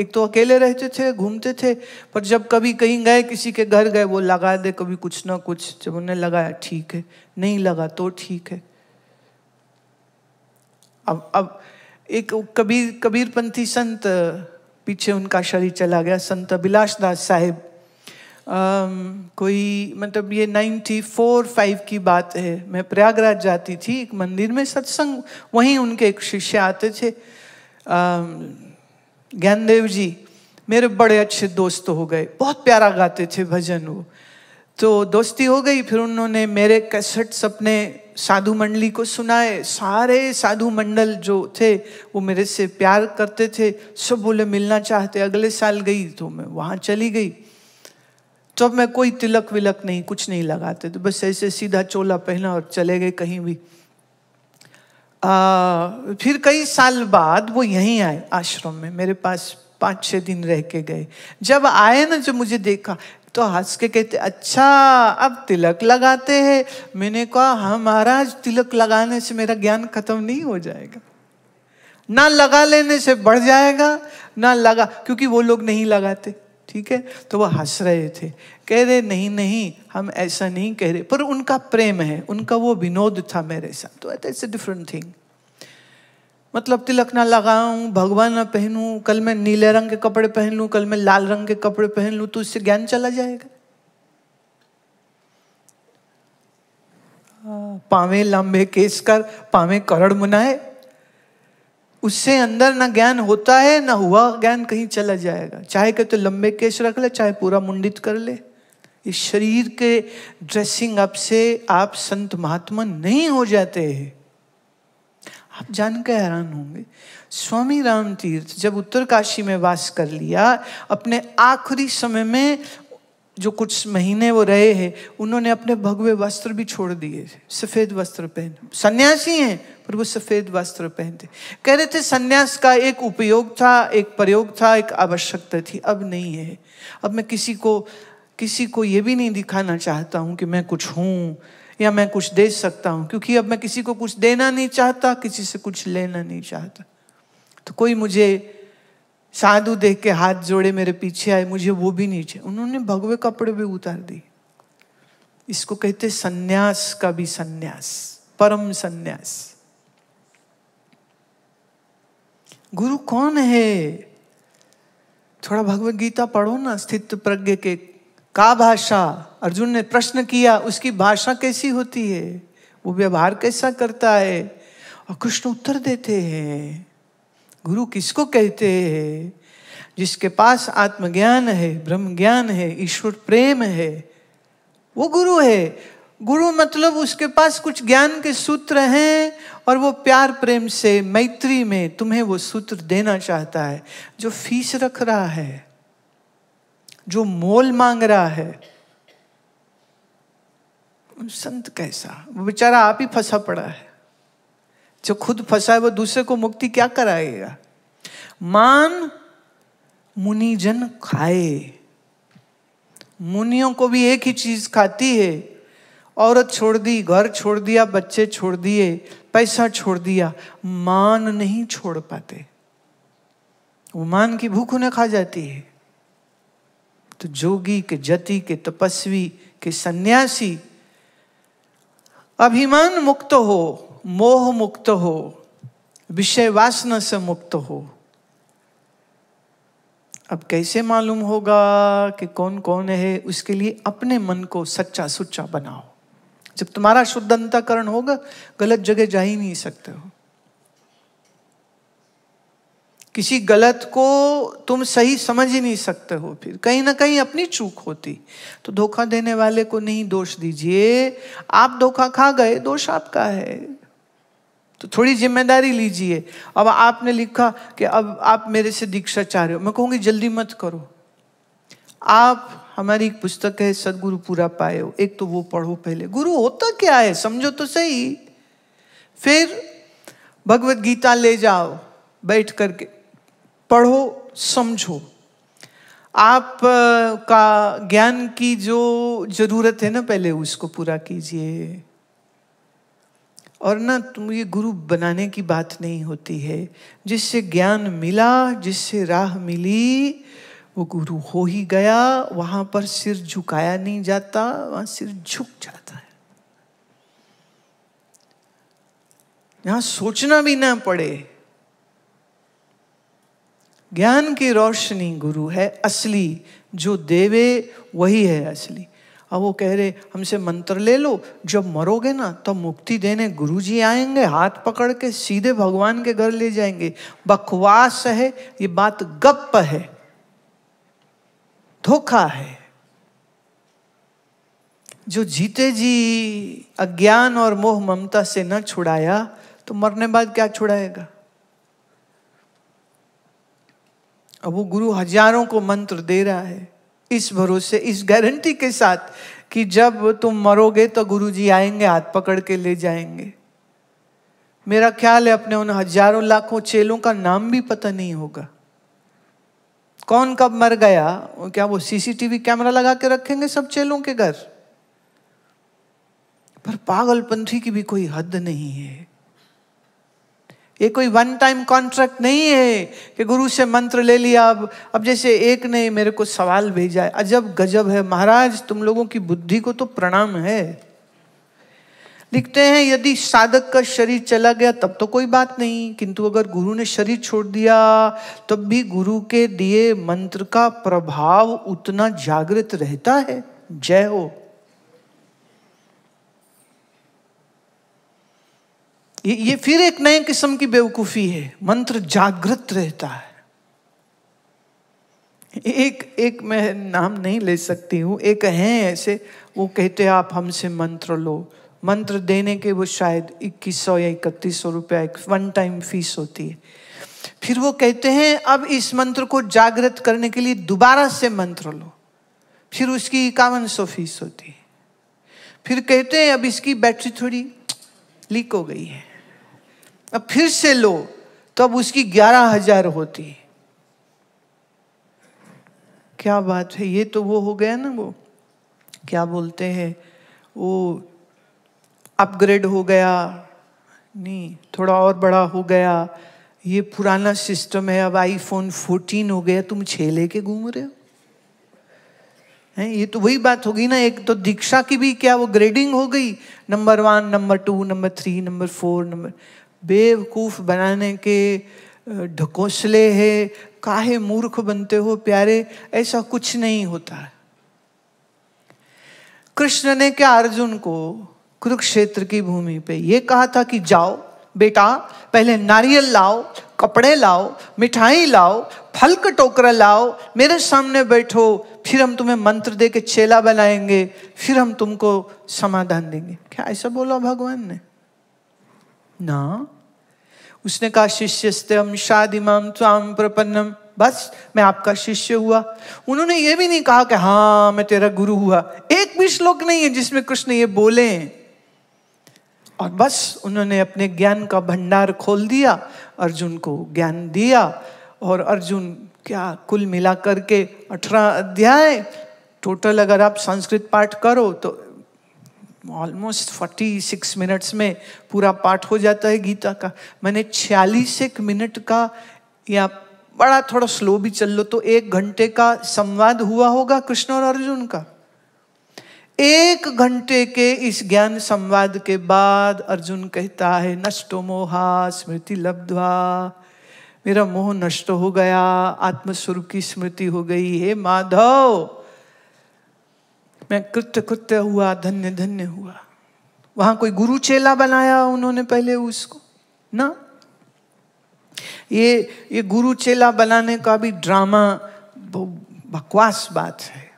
एक तो अकेले रहते थे, घूमते थे, पर जब कभी कहीं गए, किसी के घर गए, वो लगा दे कभी कुछ ना कुछ। जब उन्हें लगाया ठीक है, नहीं लगा तो ठीक है। अब एक कबीरपंथी संत, पीछे उनका शरीर चला गया, संत अभिलाषदास साहिब, कोई मतलब ये 94-95 की बात है। मैं प्रयागराज जाती थी एक मंदिर में सत्संग, वहीं उनके एक शिष्य आते थे, ज्ञानदेव जी, मेरे बड़े अच्छे दोस्त हो गए, बहुत प्यारा गाते थे भजन वो, तो दोस्ती हो गई। फिर उन्होंने मेरे कैसेट्स अपने साधु मंडली को सुनाए, सारे साधु मंडल जो थे वो मेरे से प्यार करते थे, सब बोले मिलना चाहते। अगले साल गई तो मैं वहाँ चली गई, तो अब मैं कोई तिलक विलक नहीं, कुछ नहीं लगाते, तो बस ऐसे सीधा चोला पहना और चले गए कहीं भी। फिर कई साल बाद वो यहीं आए आश्रम में, मेरे पास 5-6 दिन रह के गए। जब आए ना, जब मुझे देखा तो हंस के कहते, अच्छा अब तिलक लगाते हैं। मैंने कहा, हाँ महाराज, तिलक लगाने से मेरा ज्ञान खत्म नहीं हो जाएगा, ना लगा लेने से बढ़ जाएगा, ना लगा, क्योंकि वो लोग नहीं लगाते, ठीक है। तो वो हंस रहे थे, कह रहे नहीं हम ऐसा नहीं कह रहे, पर उनका प्रेम है, उनका वो विनोद था मेरे साथ, तो दैट्स अ डिफरेंट थिंग। मतलब तिलक ना लगाऊं, भगवा ना पहनूं, कल मैं नीले रंग के कपड़े पहन लूं, कल मैं लाल रंग के कपड़े पहन लूं, तो इससे ज्ञान चला जाएगा। पावे लंबे केस कर, पावे करड़ मुनाए, उससे अंदर ना ज्ञान होता है, ना हुआ ज्ञान कहीं चला जाएगा। चाहे कि तो लंबे केस रख ले, चाहे पूरा मुंडित कर ले, इस शरीर के ड्रेसिंग अप से आप संत महात्मा नहीं हो जाते हैं। आप जान के हैरान होंगे, स्वामी राम तीर्थ जब उत्तरकाशी में वास कर लिया, अपने आखिरी समय में जो कुछ महीने वो रहे हैं, उन्होंने अपने भगवे वस्त्र भी छोड़ दिए, सफेद वस्त्र पहने। सन्यासी हैं पर वो सफेद वस्त्र पहनते। कह रहे थे सन्यास का एक उपयोग था, एक प्रयोग था, एक आवश्यकता थी, अब नहीं है। अब मैं किसी को ये भी नहीं दिखाना चाहता हूँ कि मैं कुछ हूँ या मैं कुछ दे सकता हूँ, क्योंकि अब मैं किसी को कुछ देना नहीं चाहता, किसी से कुछ लेना नहीं चाहता। तो कोई मुझे साधु देख के हाथ जोड़े, मेरे पीछे आए, मुझे वो भी नहीं चाहिए। उन्होंने भगवे कपड़े भी उतार दिए। इसको कहते सन्यास का भी सन्यास, परम सन्यास। गुरु कौन है? थोड़ा भगवद्गीता पढ़ो ना, स्थित प्रज्ञ के का भाषा। अर्जुन ने प्रश्न किया, उसकी भाषा कैसी होती है, वो व्यवहार कैसा करता है, और कृष्ण उत्तर देते हैं। गुरु किसको कहते हैं? जिसके पास आत्मज्ञान है, ब्रह्म ज्ञान है, ईश्वर प्रेम है, वो गुरु है। गुरु मतलब उसके पास कुछ ज्ञान के सूत्र हैं और वो प्यार प्रेम से, मैत्री में तुम्हें वो सूत्र देना चाहता है। जो फीस रख रहा है, जो मोल मांग रहा है, संत कैसा? वो बेचारा आप ही फंसा पड़ा है। जो खुद फंसा है वो दूसरे को मुक्ति क्या कराएगा? मान मुनिजन खाए। मुनियों को भी एक ही चीज खाती है, औरत छोड़ दी, घर छोड़ दिया, बच्चे छोड़ दिए, पैसा छोड़ दिया, मान नहीं छोड़ पाते। वो मान की भूख उन्हें खा जाती है। तो जोगी के, जति के, तपस्वी के, सन्यासी अभिमान मुक्त हो, मोह मुक्त हो, विषय वासना से मुक्त हो। अब कैसे मालूम होगा कि कौन कौन है? उसके लिए अपने मन को सच्चा सुच्चा बनाओ। जब तुम्हारा शुद्ध अंतःकरण होगा, गलत जगह जा ही नहीं सकते हो। किसी गलत को तुम सही समझ ही नहीं सकते हो, फिर कहीं ना कहीं अपनी चूक होती। तो धोखा देने वाले को नहीं दोष दीजिए, आप धोखा खा गए, दोष आपका है, तो थोड़ी जिम्मेदारी लीजिए। अब आपने लिखा कि अब आप मेरे से दीक्षा चाह रहे हो, मैं कहूँगी जल्दी मत करो। आप, हमारी एक पुस्तक है सदगुरु पूरा पाए हो, एक तो वो पढ़ो पहले, गुरु होता क्या है समझो तो सही। फिर भगवद गीता ले जाओ, बैठ करके पढ़ो, समझो। आप का ज्ञान की जो जरूरत है ना, पहले उसको पूरा कीजिए। और ना तुम ये गुरु बनाने की बात नहीं होती है, जिससे ज्ञान मिला, जिससे राह मिली, वो गुरु हो ही गया। वहां पर सिर झुकाया नहीं जाता, वहां सिर झुक जाता है। यहां सोचना भी ना पड़े, ज्ञान की रोशनी गुरु है असली, जो देवे वही है असली। अब वो कह रहे हमसे मंत्र ले लो, जब मरोगे ना तो मुक्ति देने गुरुजी आएंगे, हाथ पकड़ के सीधे भगवान के घर ले जाएंगे। बकवास है ये बात, गप है, धोखा है। जो जीते जी अज्ञान और मोह ममता से न छुड़ाया तो मरने बाद क्या छुड़ाएगा। अब वो गुरु हजारों को मंत्र दे रहा है इस भरोसे, इस गारंटी के साथ कि जब तुम मरोगे तो गुरुजी आएंगे, हाथ पकड़ के ले जाएंगे। मेरा ख्याल है अपने उन हजारों लाखों चेलों का नाम भी पता नहीं होगा, कौन कब मर गया। क्या वो सीसीटीवी कैमरा लगा के रखेंगे सब चेलों के घर पर। पागलपंथी की भी कोई हद नहीं है। ये कोई वन टाइम कॉन्ट्रैक्ट नहीं है कि गुरु से मंत्र ले लिया। अब जैसे एक ने मेरे को सवाल भेजा है, अजब गजब है महाराज, तुम लोगों की बुद्धि को तो प्रणाम है। लिखते हैं यदि साधक का शरीर चला गया तब तो कोई बात नहीं, किंतु अगर गुरु ने शरीर छोड़ दिया तब भी गुरु के दिए मंत्र का प्रभाव उतना जागृत रहता है। जय हो। ये फिर एक नए किस्म की बेवकूफी है, मंत्र जागृत रहता है। एक मैं नाम नहीं ले सकती हूं, एक हैं ऐसे, वो कहते हैं आप हमसे मंत्र लो। मंत्र देने के वो शायद 2100 या 3100 रुपया एक वन टाइम फीस होती है। फिर वो कहते हैं अब इस मंत्र को जागृत करने के लिए दोबारा से मंत्र लो, फिर उसकी 5100 फीस होती है। फिर कहते हैं अब इसकी बैटरी थोड़ी लीक हो गई है, अब फिर से लो, तब उसकी 11,000 होती है। क्या बात है। ये तो वो हो गया ना, वो क्या बोलते हैं, वो अपग्रेड हो गया, नहीं थोड़ा और बड़ा हो गया। ये पुराना सिस्टम है, अब आईफोन 14 हो गया, तुम 6 लेके घूम रहे हो हैं। ये तो वही बात होगी ना। एक तो दीक्षा की भी क्या वो ग्रेडिंग हो गई, number 1 number 2 number 3 number 4 number. बेवकूफ बनाने के ढकोसले है, काहे मूर्ख बनते हो प्यारे। ऐसा कुछ नहीं होता है। कृष्ण ने क्या अर्जुन को कुरुक्षेत्र की भूमि पे ये कहा था कि जाओ बेटा पहले नारियल लाओ, कपड़े लाओ, मिठाई लाओ, फल का टोकरा लाओ, मेरे सामने बैठो, फिर हम तुम्हें मंत्र दे के चेला बनाएंगे, फिर हम तुमको समाधान देंगे। क्या ऐसा बोला भगवान ने? ना, उसने कहा शिष्यस्तेम शादिमाम त्वाम प्रपन्नम, बस मैं आपका शिष्य हुआ। उन्होंने ये भी नहीं कहा कि हाँ मैं तेरा गुरु हुआ। एक भी श्लोक नहीं है जिसमें कृष्ण ये बोले। और बस उन्होंने अपने ज्ञान का भंडार खोल दिया, अर्जुन को ज्ञान दिया। और अर्जुन क्या, कुल मिलाकर के 18 अध्याय टोटल, अगर आप संस्कृत पाठ करो तो ऑलमोस्ट 46 मिनट्स में पूरा पाठ हो जाता है गीता का। मैंने 46 मिनट का, या बड़ा थोड़ा स्लो भी चल लो तो 1 घंटे का संवाद हुआ होगा कृष्ण और अर्जुन का। 1 घंटे के इस ज्ञान संवाद के बाद अर्जुन कहता है नष्टो मोहा स्मृति लब्ध्वा, मेरा मोह नष्ट हो गया, आत्मस्वरूप की स्मृति हो गई है माधव, मैं कृत्य कृत्य हुआ, धन्य धन्य हुआ। वहां कोई गुरु चेला बनाया उन्होंने पहले उसको ना। ये गुरु चेला बनाने का भी ड्रामा बकवास बात है।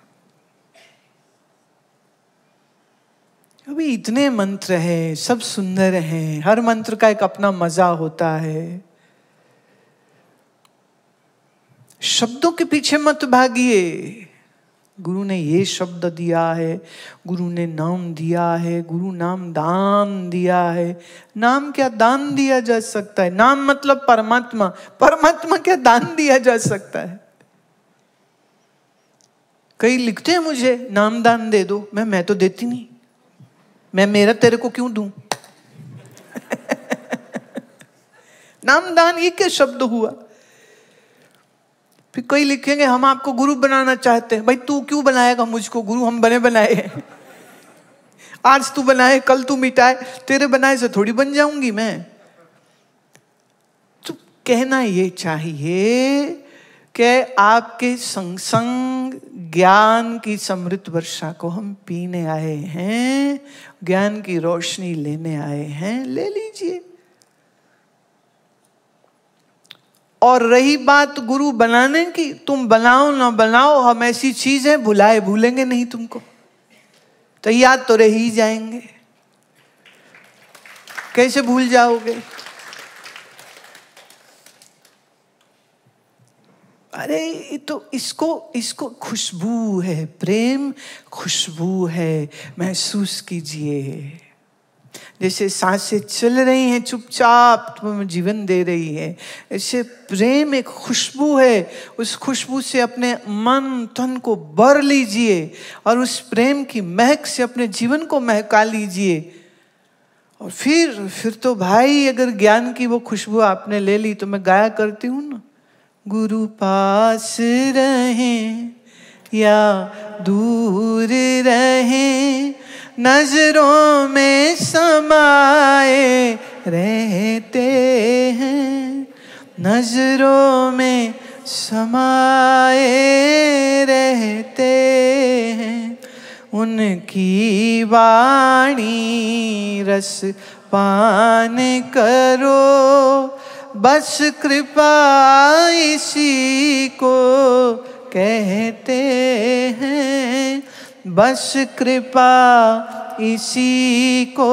अभी इतने मंत्र हैं, सब सुंदर हैं, हर मंत्र का एक अपना मजा होता है। शब्दों के पीछे मत भागिए। गुरु ने ये शब्द दिया है, गुरु ने नाम दिया है, गुरु नाम दान दिया है। नाम क्या दान दिया जा सकता है, नाम मतलब परमात्मा, परमात्मा क्या दान दिया जा सकता है। कई लिखते हैं मुझे नाम दान दे दो, मैं तो देती नहीं, मैं मेरा तेरे को क्यों दूं। नाम दान ये क्या शब्द हुआ। फिर कई लिखेंगे हम आपको गुरु बनाना चाहते हैं। भाई तू क्यों बनाएगा मुझको गुरु, हम बने बनाए हैं। आज तू बनाए कल तू मिटाए, तेरे बनाए से थोड़ी बन जाऊंगी मैं। तो कहना ये चाहिए कि आपके संग ज्ञान की समृद्ध वर्षा को हम पीने आए हैं, ज्ञान की रोशनी लेने आए हैं, ले लीजिए। और रही बात गुरु बनाने की, तुम बनाओ ना बनाओ, हम ऐसी चीज है भुलाए भूलेंगे नहीं तुमको, तो याद तो रह ही जाएंगे, कैसे भूल जाओगे। अरे ये तो इसको खुशबू है, प्रेम खुशबू है, महसूस कीजिए। जैसे सांसें चल रही हैं चुपचाप तुम्हें जीवन दे रही है, ऐसे प्रेम एक खुशबू है, उस खुशबू से अपने मन तन को भर लीजिए और उस प्रेम की महक से अपने जीवन को महका लीजिए। और फिर तो भाई अगर ज्ञान की वो खुशबू आपने ले ली तो मैं गाया करती हूँ ना, गुरु पास रहें या दूर रहें, नजरों में समाए रहते हैं, नजरों में समाए रहते हैं, उनकी वाणी रस पान करो, बस कृपा इसी को कहते हैं, बस कृपा इसी को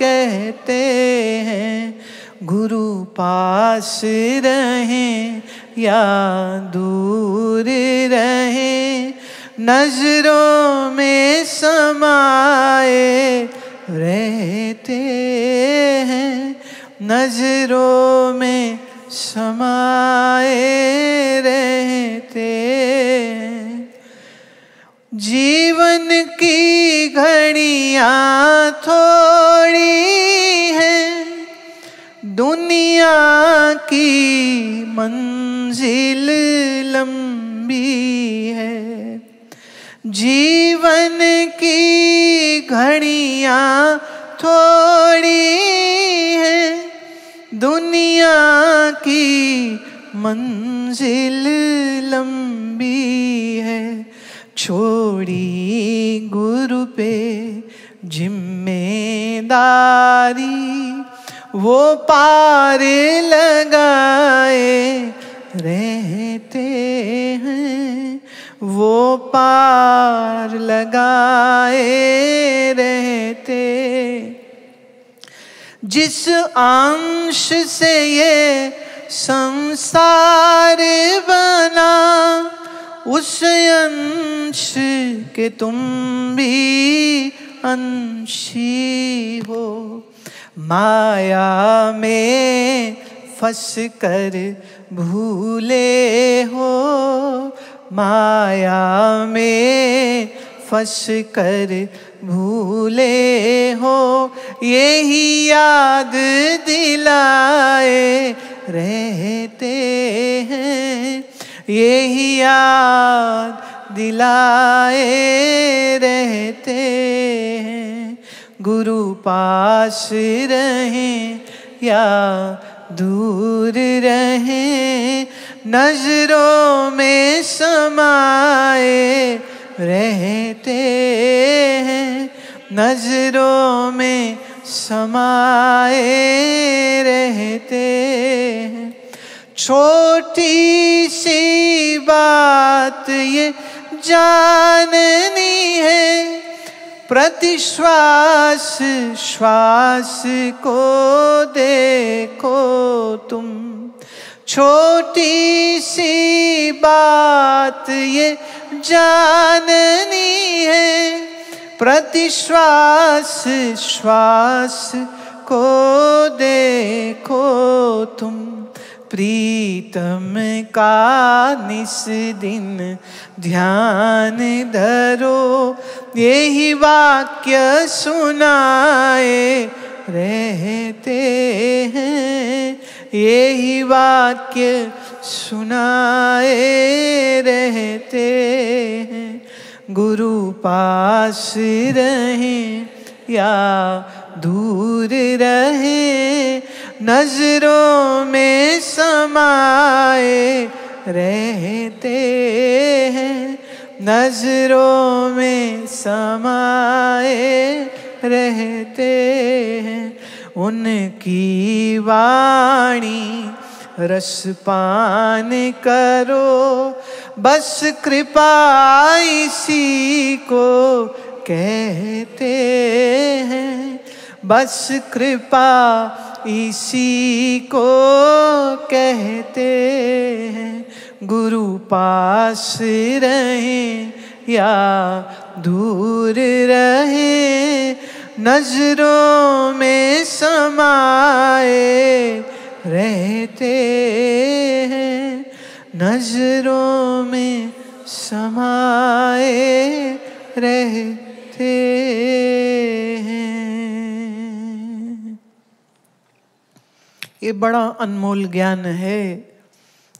कहते हैं, गुरु पास रहें या दूर रहें, नजरों में समाए रहते हैं, नजरों में समाए रहते हैं। जीवन की घड़ियां थोड़ी है, दुनिया की मंजिल लंबी है, जीवन की घड़ियां थोड़ी है, दुनिया की मंजिल लंबी है, छोड़ी गुरु पे जिम्मेदारी, वो पार लगाए रहते हैं, वो पार लगाए रहते। जिस अंश से ये संसार बना, उस अंश के तुम भी अंशी हो, माया में फंस कर भूले हो, माया में फंस कर भूले हो, यही याद दिलाए रहते हैं, यही याद दिलाए रहते हैं, गुरु पास रहें या दूर रहें, नजरों में समाए रहते हैं, नजरों में समाए रहते हैं। छोटी सी बात ये जाननी है, प्रतिश्वास श्वास को देखो तुम, छोटी सी बात ये जाननी है, प्रतिश्वास श्वास को देखो तुम, प्रीतम का निस दिन ध्यान धरो, यही वाक्य सुनाए रहते हैं, यही वाक्य सुनाए रहते हैं। गुरु पास रहें या दूर रहे, नजरों में समाए रहते हैं, नजरों में समाए रहते हैं। उनकी वाणी रस पान करो, बस कृपा इसी को कहते हैं, बस कृपा इसी को कहते हैं। गुरु पास रहें या दूर रहें, नजरों में समाए रहते हैं, नजरों में समाए रहते हैं। ये बड़ा अनमोल ज्ञान है,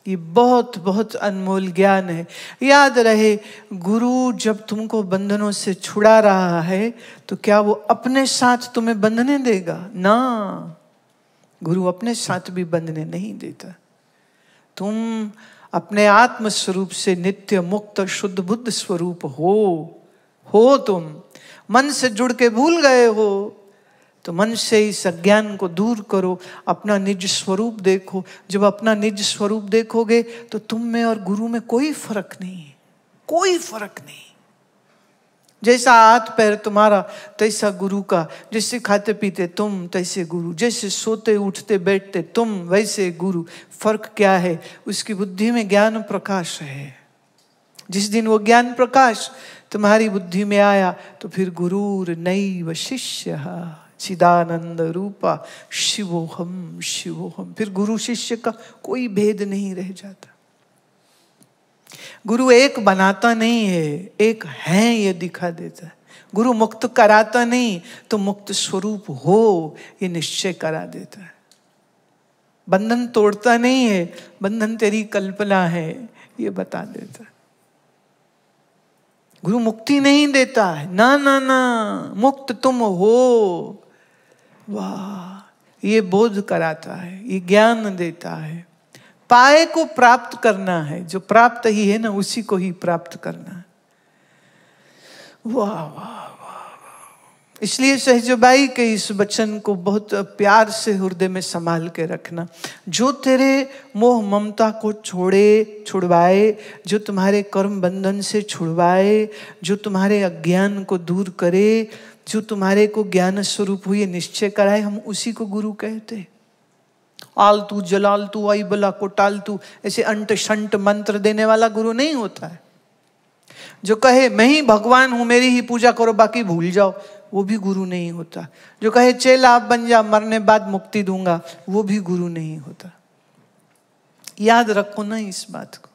ये बहुत बहुत अनमोल ज्ञान है। याद रहे, गुरु जब तुमको बंधनों से छुड़ा रहा है तो क्या वो अपने साथ तुम्हें बंधने देगा? ना, गुरु अपने साथ भी बंधने नहीं देता। तुम अपने आत्म स्वरूप से नित्य मुक्त शुद्ध बुद्ध स्वरूप हो तुम मन से जुड़ के भूल गए हो, तो मन से इस अज्ञान को दूर करो, अपना निज स्वरूप देखो। जब अपना निज स्वरूप देखोगे तो तुम में और गुरु में कोई फर्क नहीं है, कोई फर्क नहीं। जैसा हाथ पैर तुम्हारा तैसा गुरु का, जैसे खाते पीते तुम तैसे गुरु, जैसे सोते उठते बैठते तुम वैसे गुरु। फर्क क्या है? उसकी बुद्धि में ज्ञान प्रकाश है। जिस दिन वो ज्ञान प्रकाश तुम्हारी बुद्धि में आया तो फिर गुरुर नैव शिष्यः चिदानंद रूपा शिवोहम शिवोहम। फिर गुरु शिष्य का कोई भेद नहीं रह जाता। गुरु एक बनाता नहीं है, एक है ये दिखा देता है। गुरु मुक्त कराता नहीं तो मुक्त स्वरूप हो ये निश्चय करा देता है। बंधन तोड़ता नहीं है, बंधन तेरी कल्पना है ये बता देता है। गुरु मुक्ति नहीं देता है, ना ना ना, मुक्त तुम हो। वाह, ये बोध कराता है, ये ज्ञान देता है। पाए को प्राप्त करना है, जो प्राप्त ही है ना उसी को ही प्राप्त करना है। वाह वाह वाह। इसलिए सहजोबाई के इस वचन को बहुत प्यार से हृदय में संभाल के रखना। जो तेरे मोह ममता को छुड़वाए, जो तुम्हारे कर्म बंधन से छुड़वाए, जो तुम्हारे अज्ञान को दूर करे, जो तुम्हारे को ज्ञान स्वरूप हुए निश्चय कराए, हम उसी को गुरु कहते हैं। आलतू जलालतू आई बला को टालतू ऐसे अंट शंट मंत्र देने वाला गुरु नहीं होता है। जो कहे मैं ही भगवान हूं, मेरी ही पूजा करो, बाकी भूल जाओ, वो भी गुरु नहीं होता। जो कहे चेला आप बन जा, मरने बाद मुक्ति दूंगा, वो भी गुरु नहीं होता। याद रखो ना इस बात को।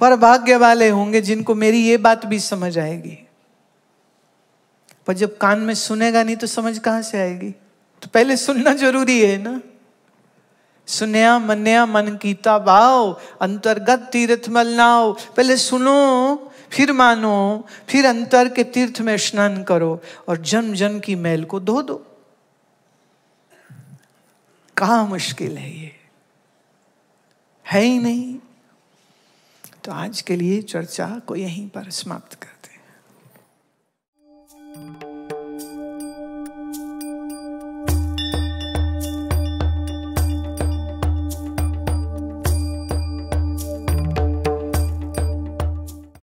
पर भाग्य वाले होंगे जिनको मेरी ये बात भी समझ आएगी, पर जब कान में सुनेगा नहीं तो समझ कहां से आएगी? तो पहले सुनना जरूरी है ना। सुनया मन्या मन कीता भाव, अंतर्गत तीर्थ मल नाओ। पहले सुनो, फिर मानो, फिर अंतर के तीर्थ में स्नान करो और जन्म जन्म की मैल को धो दो। कहाँ मुश्किल है, ये है ही नहीं। तो आज के लिए चर्चा को यहीं पर समाप्त कर।